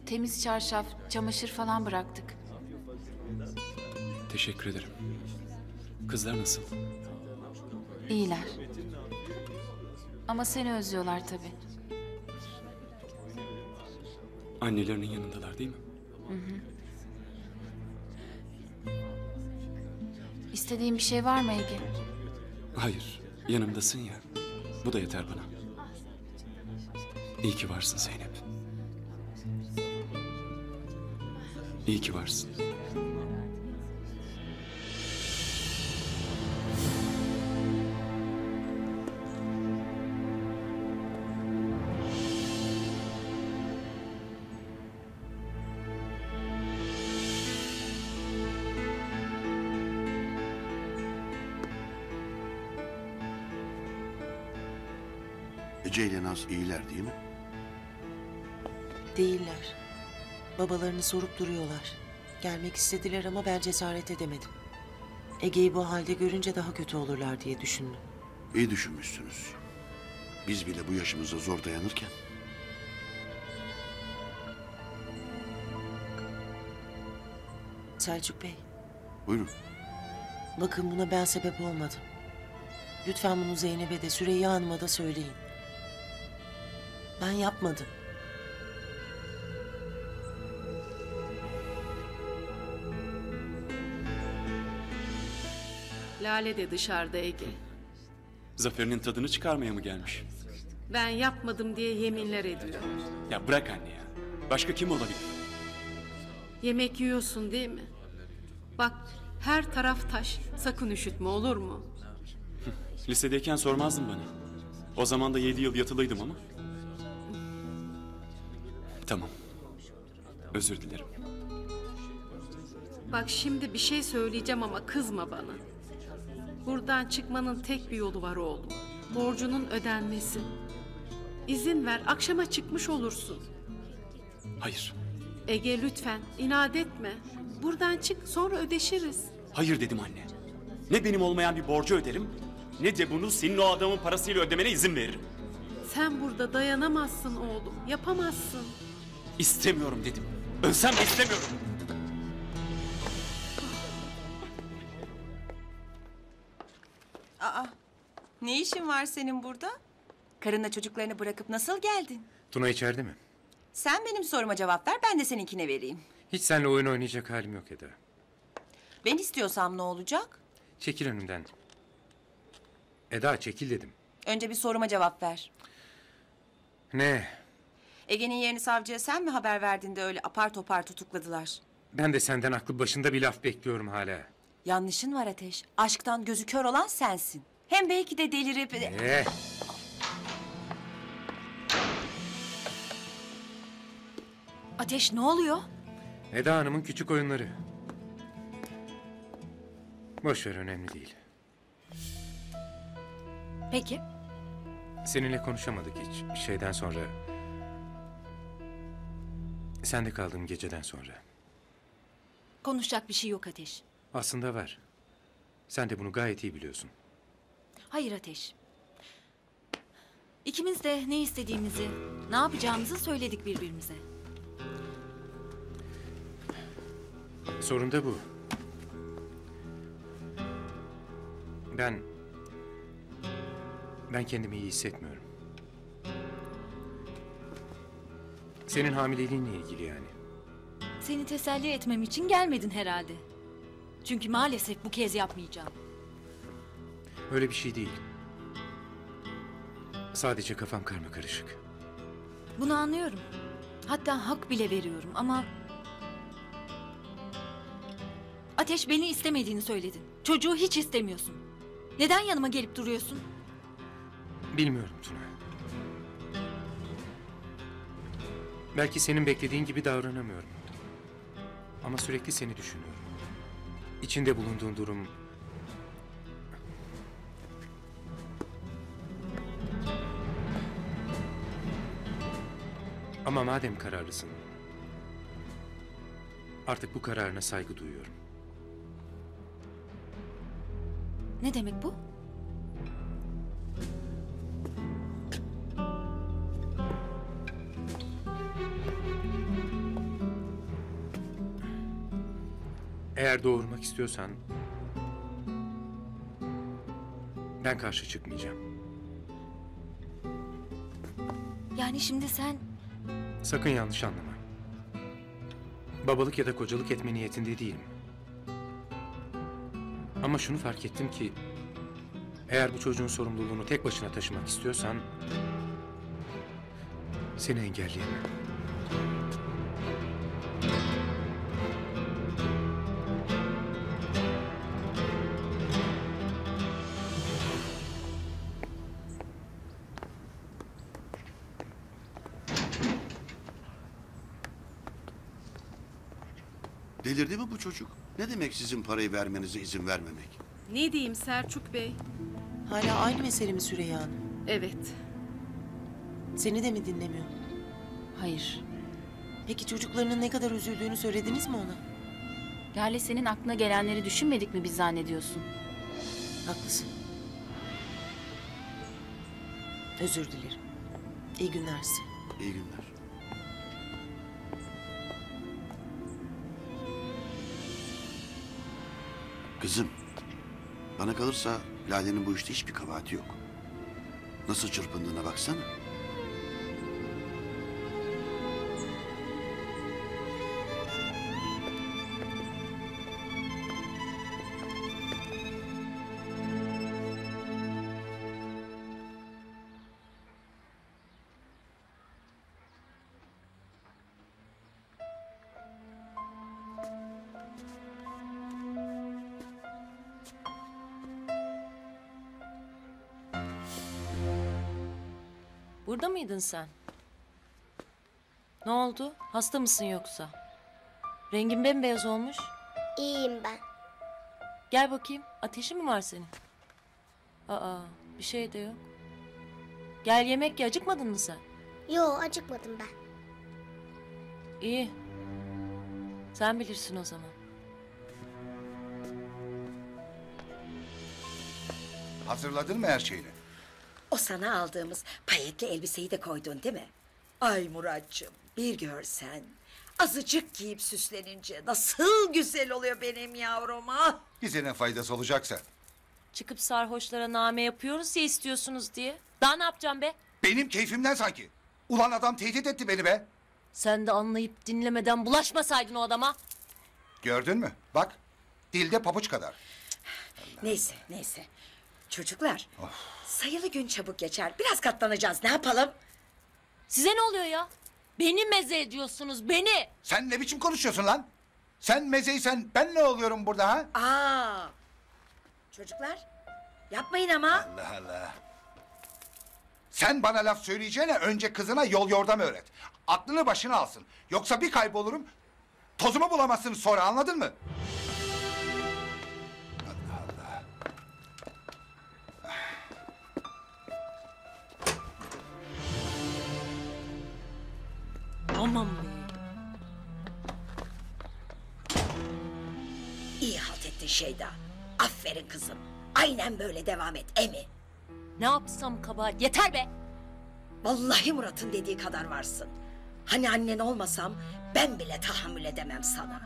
Temiz çarşaf, çamaşır falan bıraktık. Teşekkür ederim. Kızlar nasıl? İyiler. Ama seni özlüyorlar tabii. Annelerinin yanındalar değil mi? Hı hı. İstediğin bir şey var mı Ege? Hayır, yanımdasın ya. Bu da yeter bana. İyi ki varsın Zeynep. İyi ki varsın. Ece ile Naz iyiler değil mi? Değiller. Babalarını sorup duruyorlar. Gelmek istediler ama ben cesaret edemedim. Ege'yi bu halde görünce daha kötü olurlar diye düşündüm. İyi düşünmüşsünüz. Biz bile bu yaşımıza zor dayanırken... Selçuk Bey. Buyurun. Bakın buna ben sebep olmadım. Lütfen bunu Zeynep'e de Süreyya Hanım'a da söyleyin. Ben yapmadım. Lale de dışarıda Ege. Zafer'in tadını çıkarmaya mı gelmiş? Ben yapmadım diye yeminler ediyor. Ya bırak anne ya. Başka kim olabilir? Yemek yiyorsun değil mi? Bak her taraf taş. Sakın üşütme olur mu? Lisedeyken sormazdın bana. O zaman da 7 yıl yatılıydım ama. Tamam. Özür dilerim. Bak şimdi bir şey söyleyeceğim ama kızma bana. Buradan çıkmanın tek bir yolu var oğlum. Borcunun ödenmesi. İzin ver, akşama çıkmış olursun. Hayır. Ege lütfen, inat etme. Buradan çık, sonra ödeşiriz. Hayır dedim anne. Ne benim olmayan bir borcu öderim, ne de bunu senin o adamın parasıyla ödemene izin veririm. Sen burada dayanamazsın oğlum, yapamazsın. İstemiyorum dedim. Ölsem de istemiyorum. Aa, ne işin var senin burada? Karınla çocuklarını bırakıp nasıl geldin? Tuna içeride mi? Sen benim soruma cevap ver, ben de seninkine vereyim. Hiç seninle oyun oynayacak halim yok Eda. Ben istiyorsam ne olacak? Çekil önümden. Eda çekil dedim. Önce bir soruma cevap ver. Ne? Ege'nin yerini savcıya sen mi haber verdin de öyle apar topar tutukladılar? Ben de senden aklı başında bir laf bekliyorum hala. Yanlışın var Ateş. Aşktan gözü kör olan sensin. Hem belki de delirip... Ateş ne oluyor? Eda Hanım'ın küçük oyunları. Boş ver, önemli değil. Peki. Seninle konuşamadık hiç. Şeyden sonra... Sende kaldığım geceden sonra. Konuşacak bir şey yok Ateş. Aslında var. Sen de bunu gayet iyi biliyorsun. Hayır Ateş. İkimiz de ne istediğimizi, ne yapacağımızı söyledik birbirimize. Sorun da bu. Ben kendimi iyi hissetmiyorum. Senin hamileliğinle ilgili yani. Seni teselli etmem için gelmedin herhalde. Çünkü maalesef bu kez yapmayacağım. Öyle bir şey değil. Sadece kafam karmakarışık. Bunu anlıyorum. Hatta hak bile veriyorum ama... Ateş beni istemediğini söyledin. Çocuğu hiç istemiyorsun. Neden yanıma gelip duruyorsun? Bilmiyorum Tuna. Belki senin beklediğin gibi davranamıyorum. Ama sürekli seni düşünüyorum. İçinde bulunduğun durum... Ama madem kararlısın... Artık bu kararına saygı duyuyorum. Ne demek bu? Eğer doğurmak istiyorsan... Ben karşı çıkmayacağım. Yani şimdi sen... Sakın yanlış anlama. Babalık ya da kocalık etme niyetinde değilim. Ama şunu fark ettim ki... Eğer bu çocuğun sorumluluğunu tek başına taşımak istiyorsan... Seni engelleyemem. Delirdi mi bu çocuk? Ne demek sizin parayı vermenize izin vermemek? Ne diyeyim Selçuk Bey? Hala aynı mesele mi Süreyya Hanım? Evet. Seni de mi dinlemiyor? Hayır. Peki çocuklarının ne kadar üzüldüğünü söylediniz mi ona? Lale, senin aklına gelenleri düşünmedik mi biz zannediyorsun? Haklısın. Özür dilerim. İyi günler size. İyi günler. Kızım, bana kalırsa Lale'nin bu işte hiçbir kabahati yok. Nasıl çırpındığına baksana. Burada mıydın sen? Ne oldu? Hasta mısın yoksa? Rengin bembeyaz olmuş. İyiyim ben. Gel bakayım. Ateşin mi var senin? Aa, bir şey de yok. Gel yemek ye. Acıkmadın mı sen? Yo, acıkmadım ben. İyi. Sen bilirsin o zaman. Hazırladın mı her şeyini? O sana aldığımız payetli elbiseyi de koydun değil mi? Ay Muratcığım, bir görsen. Azıcık giyip süslenince nasıl güzel oluyor benim yavruma. Bize ne faydası olacaksa? Çıkıp sarhoşlara name yapıyoruz ya istiyorsunuz diye. Daha ne yapacağım be? Benim keyfimden sanki. Ulan adam tehdit etti beni be. Sen de anlayıp dinlemeden bulaşmasaydın o adama. Gördün mü? Bak, dilde pabuç kadar. Neyse, neyse. Çocuklar, of, sayılı gün çabuk geçer. Biraz katlanacağız, ne yapalım? Size ne oluyor ya? Beni meze ediyorsunuz, beni! Sen ne biçim konuşuyorsun lan? Sen mezeysen ben ne oluyorum burada ha? Aa! Çocuklar, yapmayın ama! Allah Allah! Sen bana laf söyleyeceğine önce kızına yol yordam öğret. Aklını başına alsın. Yoksa bir kaybolurum, tozumu bulamazsın sonra, anladın mı? Aman be. İyi halt ettin Şeyda. Aferin kızım. Aynen böyle devam et Emi. Ne yapsam kabahat, yeter be. Vallahi Murat'ın dediği kadar varsın. Hani annen olmasam ben bile tahammül edemem sana.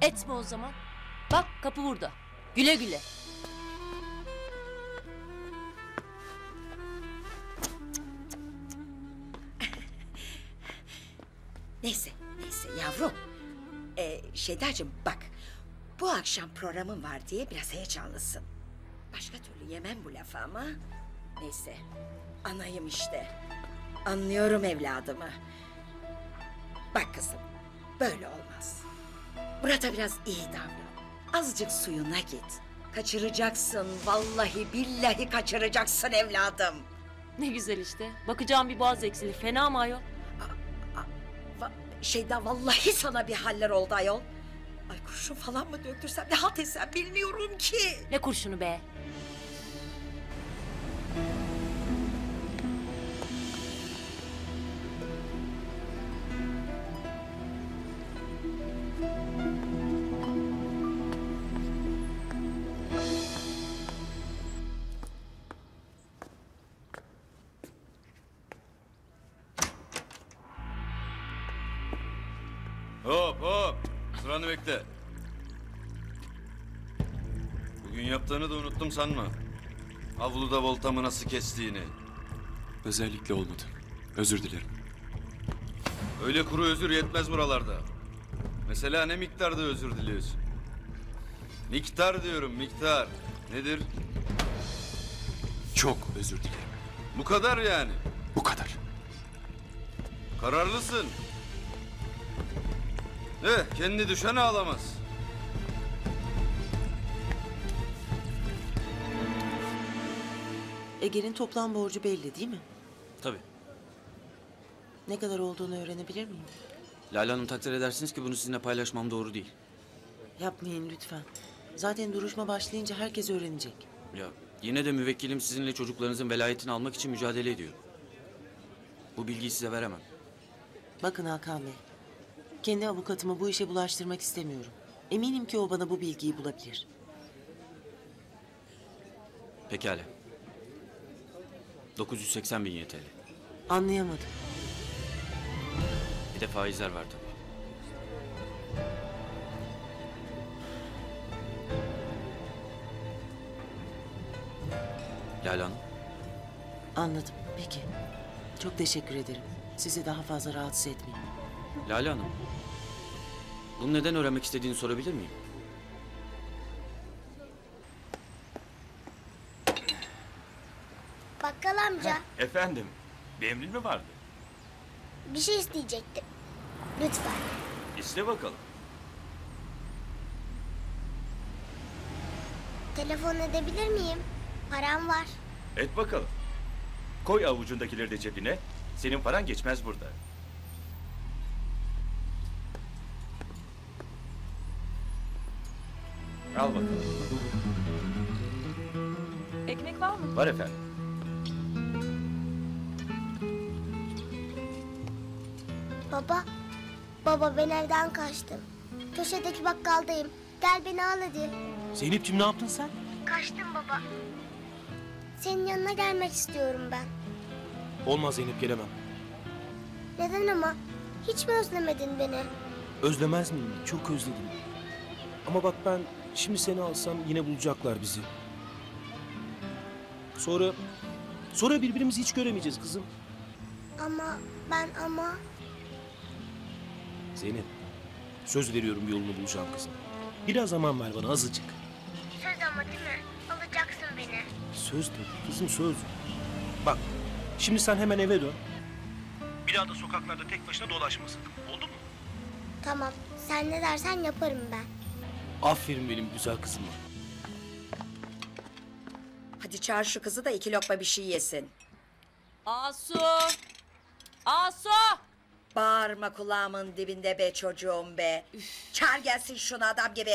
Etme o zaman. Bak, kapı burada. Güle güle. Neyse, neyse yavrum. Şeydacığım bak, bu akşam programım var diye biraz heyecanlısın. Başka türlü yemem bu lafı ama... Neyse, anayım işte. Anlıyorum evladımı. Bak kızım, böyle olmaz. Murat'a biraz iyi davran. Azıcık suyuna git. Kaçıracaksın, vallahi billahi kaçıracaksın evladım. Ne güzel işte, bakacağım bir boğaz eksili, fena mı ayol? Şeyda, vallahi sana bir haller oldu ayol. Ay, kurşun falan mı döktürsem, ne halt etsem bilmiyorum ki. Ne kurşunu be? Bekle. Bugün yaptığını da unuttum sanma. Avluda voltamı nasıl kestiğini. Özellikle olmadı. Özür dilerim. Öyle kuru özür yetmez buralarda. Mesela ne miktarda özür diliyorsun? Miktar diyorum, miktar. Nedir? Çok özür dilerim. Bu kadar yani. Bu kadar. Kararlısın. Kendi düşeni ağlamaz. Ege'nin toplam borcu belli değil mi? Tabii. Ne kadar olduğunu öğrenebilir miyim? Lale Hanım, takdir edersiniz ki bunu sizinle paylaşmam doğru değil. Yapmayın lütfen. Zaten duruşma başlayınca herkes öğrenecek. Ya yine de müvekkilim sizinle çocuklarınızın velayetini almak için mücadele ediyor. Bu bilgiyi size veremem. Bakın Hakan Bey, kendi avukatımı bu işe bulaştırmak istemiyorum. Eminim ki o bana bu bilgiyi bulabilir. Pekala. 980.000 YTL. Anlayamadım. Bir de faizler vardı. Lale Hanım. Anladım. Peki. Çok teşekkür ederim. Sizi daha fazla rahatsız etmeyeyim. Lale Hanım. Bunu neden öğrenmek istediğini sorabilir miyim? Bakkal amca. Heh, efendim. Bir emrin mi vardı? Bir şey isteyecektim. Lütfen. İste bakalım. Telefon edebilir miyim? Param var. Et bakalım. Koy avucundakileri de cebine. Senin paran geçmez burada. Al bakalım. Ekmek var mı? Var efendim. Baba ben evden kaçtım. Köşedeki bakkaldayım. Gel beni al hadi. Zeynep'ciğim ne yaptın sen? Kaçtım baba. Senin yanına gelmek istiyorum ben. Olmaz Zeynep, gelemem. Neden ama? Hiç mi özlemedin beni? Özlemez miyim? Çok özledim. Ama bak ben şimdi seni alsam yine bulacaklar bizi. Sonra birbirimizi hiç göremeyeceğiz kızım. Ama... Zeynep, söz veriyorum yolunu bulacağım kızım. Biraz zaman ver bana, azıcık. Söz ama değil mi? Alacaksın beni. Söz tabii kızım, söz. Bak, şimdi sen hemen eve dön. Bir daha da sokaklarda tek başına dolaşmasın. Oldu mu? Tamam, sen ne dersen yaparım ben. Aferin benim güzel kızıma. Hadi çağır şu kızı da 2 lokma bir şey yesin. Asu! Asu! Bağırma kulağımın dibinde be çocuğum be. Üf. Çağır gelsin şunu adam gibi.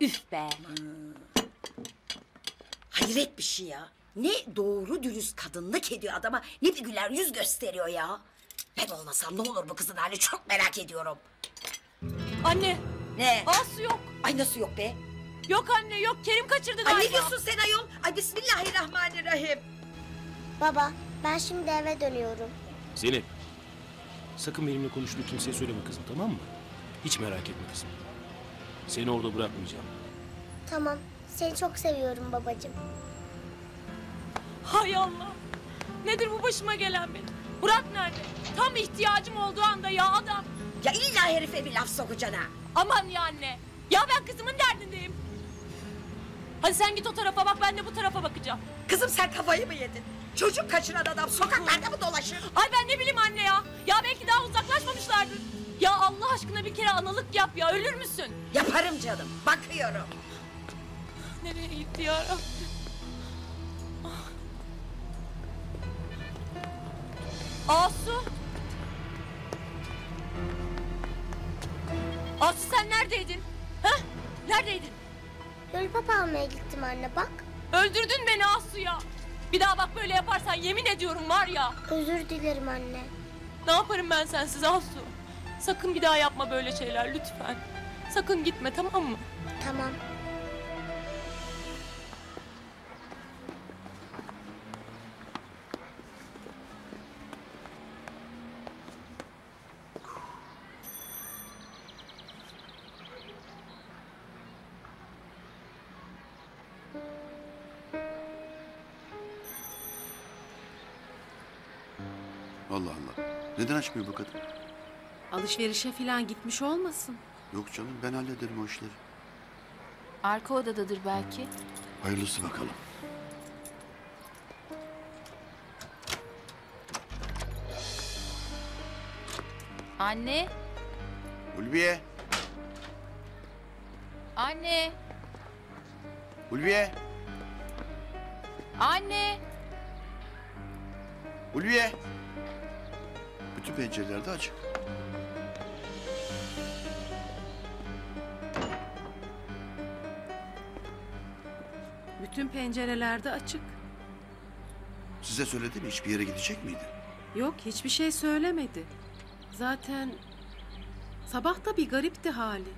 Üf be. Hayret bir şey ya. Ne doğru dürüst kadınlık ediyor adama, ne bir güler yüz gösteriyor ya. Ben olmasam ne olur bu kızın hali, çok merak ediyorum. Anne. Ne? Asu yok. Ay nasıl yok be? Yok anne yok, Kerim kaçırdı galiba. Ay ne diyorsun sen ayol? Ay bismillahirrahmanirrahim. Baba ben şimdi eve dönüyorum. Zeynep. Sakın benimle konuştuğunu kimseye söyleme kızım, tamam mı? Hiç merak etme kızım. Seni orada bırakmayacağım. Tamam, seni çok seviyorum babacığım. Hay Allah! Nedir bu başıma gelen benim? Burak nerede? Tam ihtiyacım olduğu anda ya adam! Ya illa herife bir laf sokacana! Aman ya anne! Ya ben kızımın derdindeyim! Hadi sen git o tarafa bak, ben de bu tarafa bakacağım. Kızım sen kafayı mı yedin? Çocuk kaçıran adam sokaklarda mı dolaşır? Ay ben ne bileyim anne ya. Ya belki daha uzaklaşmamışlardır. Ya Allah aşkına bir kere analık yap ya, ölür müsün? Yaparım canım, bakıyorum. Nereye gitti yarabbim? Asu! Asu sen neredeydin? Ha? Neredeydin? Lollipop almaya gittim anne bak. Öldürdün beni Asu ya. Bir daha bak böyle yaparsan yemin ediyorum var ya. Özür dilerim anne. Ne yaparım ben sensiz Asu? Sakın bir daha yapma böyle şeyler lütfen. Sakın gitme, tamam mı? Tamam. Allah Allah. Neden açmıyor bu kadın? Alışverişe falan gitmiş olmasın? Yok canım, ben hallederim o işleri. Arka odadadır belki. Hayırlısı bakalım. Anne. Ulviye. Anne. Ulviye. Anne. Ulviye. Bütün pencereler de açık. Bütün pencereler de açık. Size söyledim, hiçbir yere gidecek miydi? Yok, hiçbir şey söylemedi. Zaten sabah da bir garipti hali.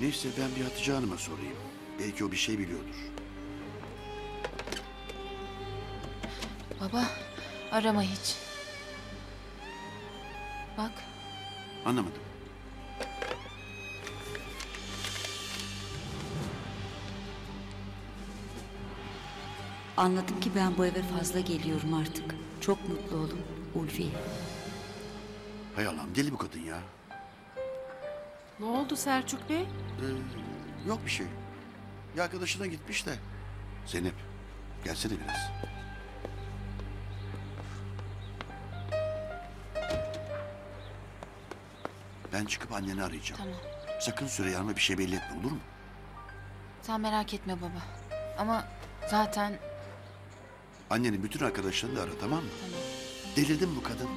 Neyse, ben bir Hatice Hanım'a sorayım. Belki o bir şey biliyordur. Baba, arama hiç. Bak. Anlamadım. Anladım ki ben bu eve fazla geliyorum artık. Çok mutlu oldum Ulviye. Hay Allah'ım, deli bu kadın ya. Ne oldu Selçuk Bey? Yok bir şey. Bir arkadaşına gitmiş de. Zeynep, gelsene biraz. Ben çıkıp anneni arayacağım. Tamam. Sakın Süreyya Hanım'a bir şey belli etme, olur mu? Sen merak etme baba. Ama zaten... Annenin bütün arkadaşlarını da ara, tamam mı? Tamam. Delirdim bu kadın.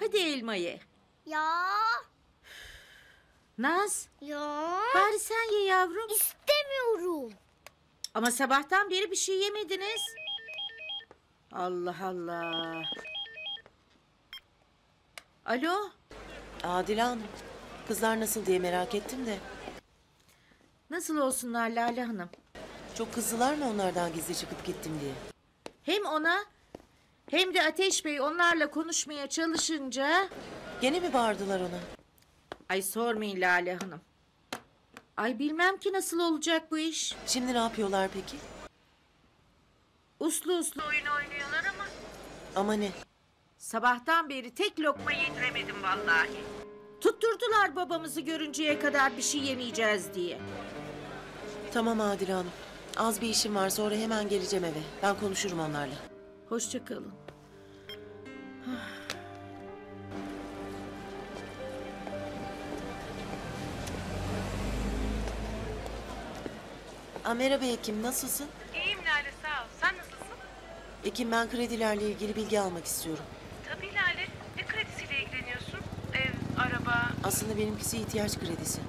Hadi elmayı. Ya. Naz. Ya. Bari sen ye yavrum. İstemiyorum. Ama sabahtan beri bir şey yemediniz. Allah Allah. Alo. Adile Hanım. Kızlar nasıl diye merak ettim de. Nasıl olsunlar Lale Hanım? Çok kızdılar mı onlardan gizli çıkıp gittim diye? Hem ona hem de Ateş Bey onlarla konuşmaya çalışınca... Gene mi bağırdılar ona? Ay sormayın Lale Hanım. Ay bilmem ki nasıl olacak bu iş. Şimdi ne yapıyorlar peki? Uslu uslu oyun oynuyorlar ama. Ama ne? Sabahtan beri tek lokma yediremedim vallahi. Tutturdular babamızı görünceye kadar bir şey yemeyeceğiz diye. Tamam Adile Hanım. Az bir işim var, sonra hemen geleceğim eve. Ben konuşurum onlarla. Hoşça kalın. Merhaba Ekim, nasılsın? İyiyim Lale, sağ ol. Sen nasılsın? Ekim, ben kredilerle ilgili bilgi almak istiyorum. Tabii Lale, ne kredisiyle ilgileniyorsun? Ev, araba... Aslında benimkisi ihtiyaç kredisi.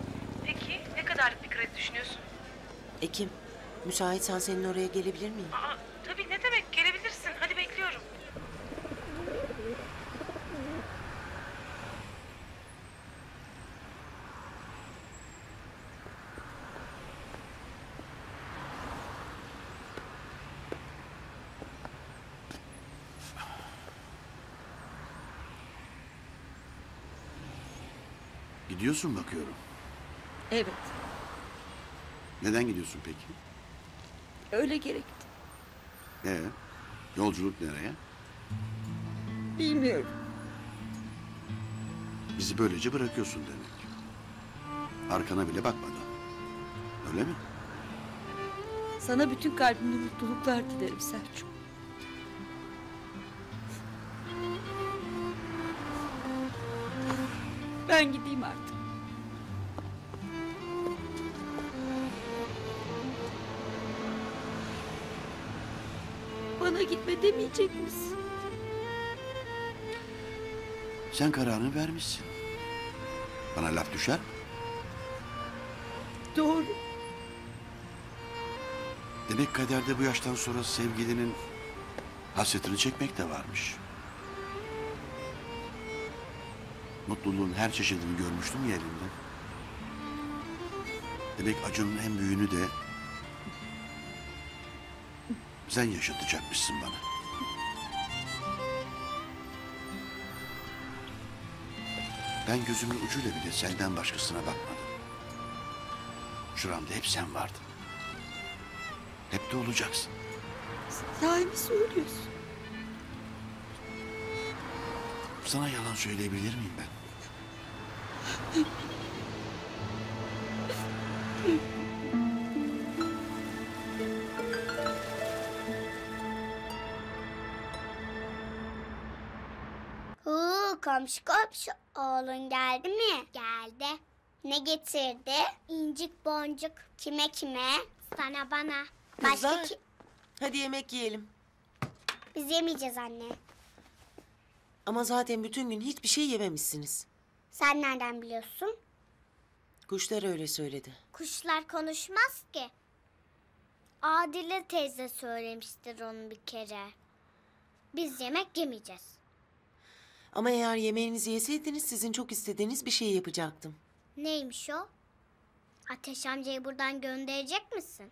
Peki, ne kadarlık bir kredi düşünüyorsun? Ekim, müsaitsen senin oraya gelebilir miyim? Aa, tabii, ne demek, gelebilirsin. Hadi bekliyorum. Gidiyorsun bakıyorum. Evet. Neden gidiyorsun peki? Öyle gerekti. Yolculuk nereye? Bilmiyorum. Bizi böylece bırakıyorsun demek. Arkana bile bakmadan. Öyle mi? Sana bütün kalbimle mutluluklar dilerim Selçuk. Ben gideyim artık. Bana gitme demeyecek misin? Sen kararını vermişsin. Bana laf düşer mi? Doğru. Demek kaderde bu yaştan sonra sevgilinin hasretini çekmek de varmış. Mutluluğun her çeşidini görmüştüm ya elinde. Demek acının en büyüğünü de sen yaşatacakmışsın bana. Ben gözümün ucuyla bile senden başkasına bakmadım. Şuramda hep sen vardın. Hep de olacaksın. Sahi mi söylüyorsun? Sana yalan söyleyebilir miyim ben? Komşu komşu, oğlun geldi mi? Geldi. Ne getirdi? İncik boncuk. Kime? Sana bana. Başka kızlar, hadi yemek yiyelim. Biz yemeyeceğiz anne. Ama zaten bütün gün hiçbir şey yememişsiniz. Sen nereden biliyorsun? Kuşlar öyle söyledi. Kuşlar konuşmaz ki. Adile teyze söylemiştir onu bir kere. Biz yemek yemeyeceğiz. Ama eğer yemeğinizi yeseydiniz sizin çok istediğiniz bir şey yapacaktım. Neymiş o? Ateş amcayı buradan gönderecek misin?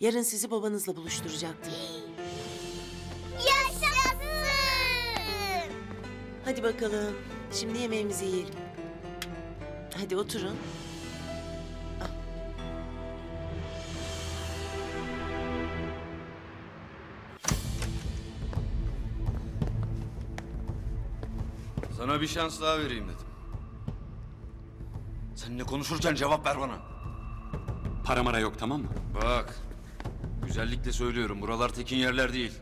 Yarın sizi babanızla buluşturacaktım. Yaşasın! Hadi bakalım. Şimdi yemeğimizi yiyelim. Hadi oturun. Sana bir şans daha vereyim dedim. Seninle konuşurken cevap ver bana. Para mara yok, tamam mı? Bak, güzellikle söylüyorum, buralar tekin yerler değil.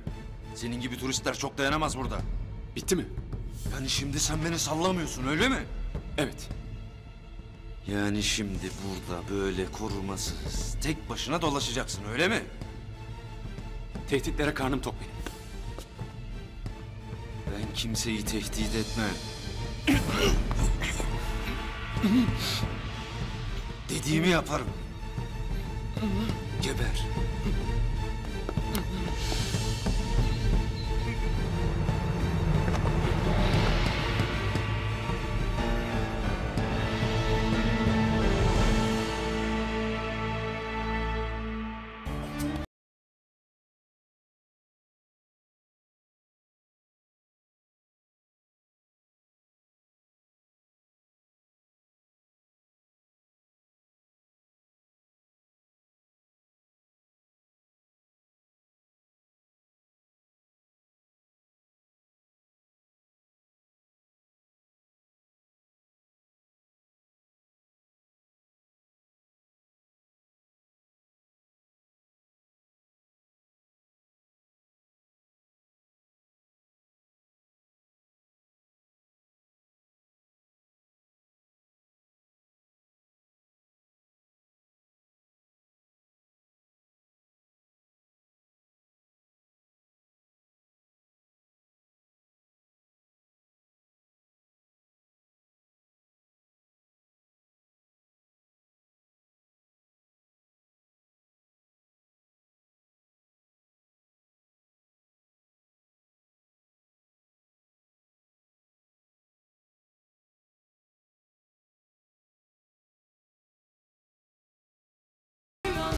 Senin gibi turistler çok dayanamaz burada. Bitti mi? Yani şimdi sen beni sallamıyorsun, öyle mi? Evet. Yani şimdi burada böyle korumasız, tek başına dolaşacaksın, öyle mi? Tehditlere karnım tok benim. Ben kimseyi tehdit etmem. Dediğimi yaparım. Geber.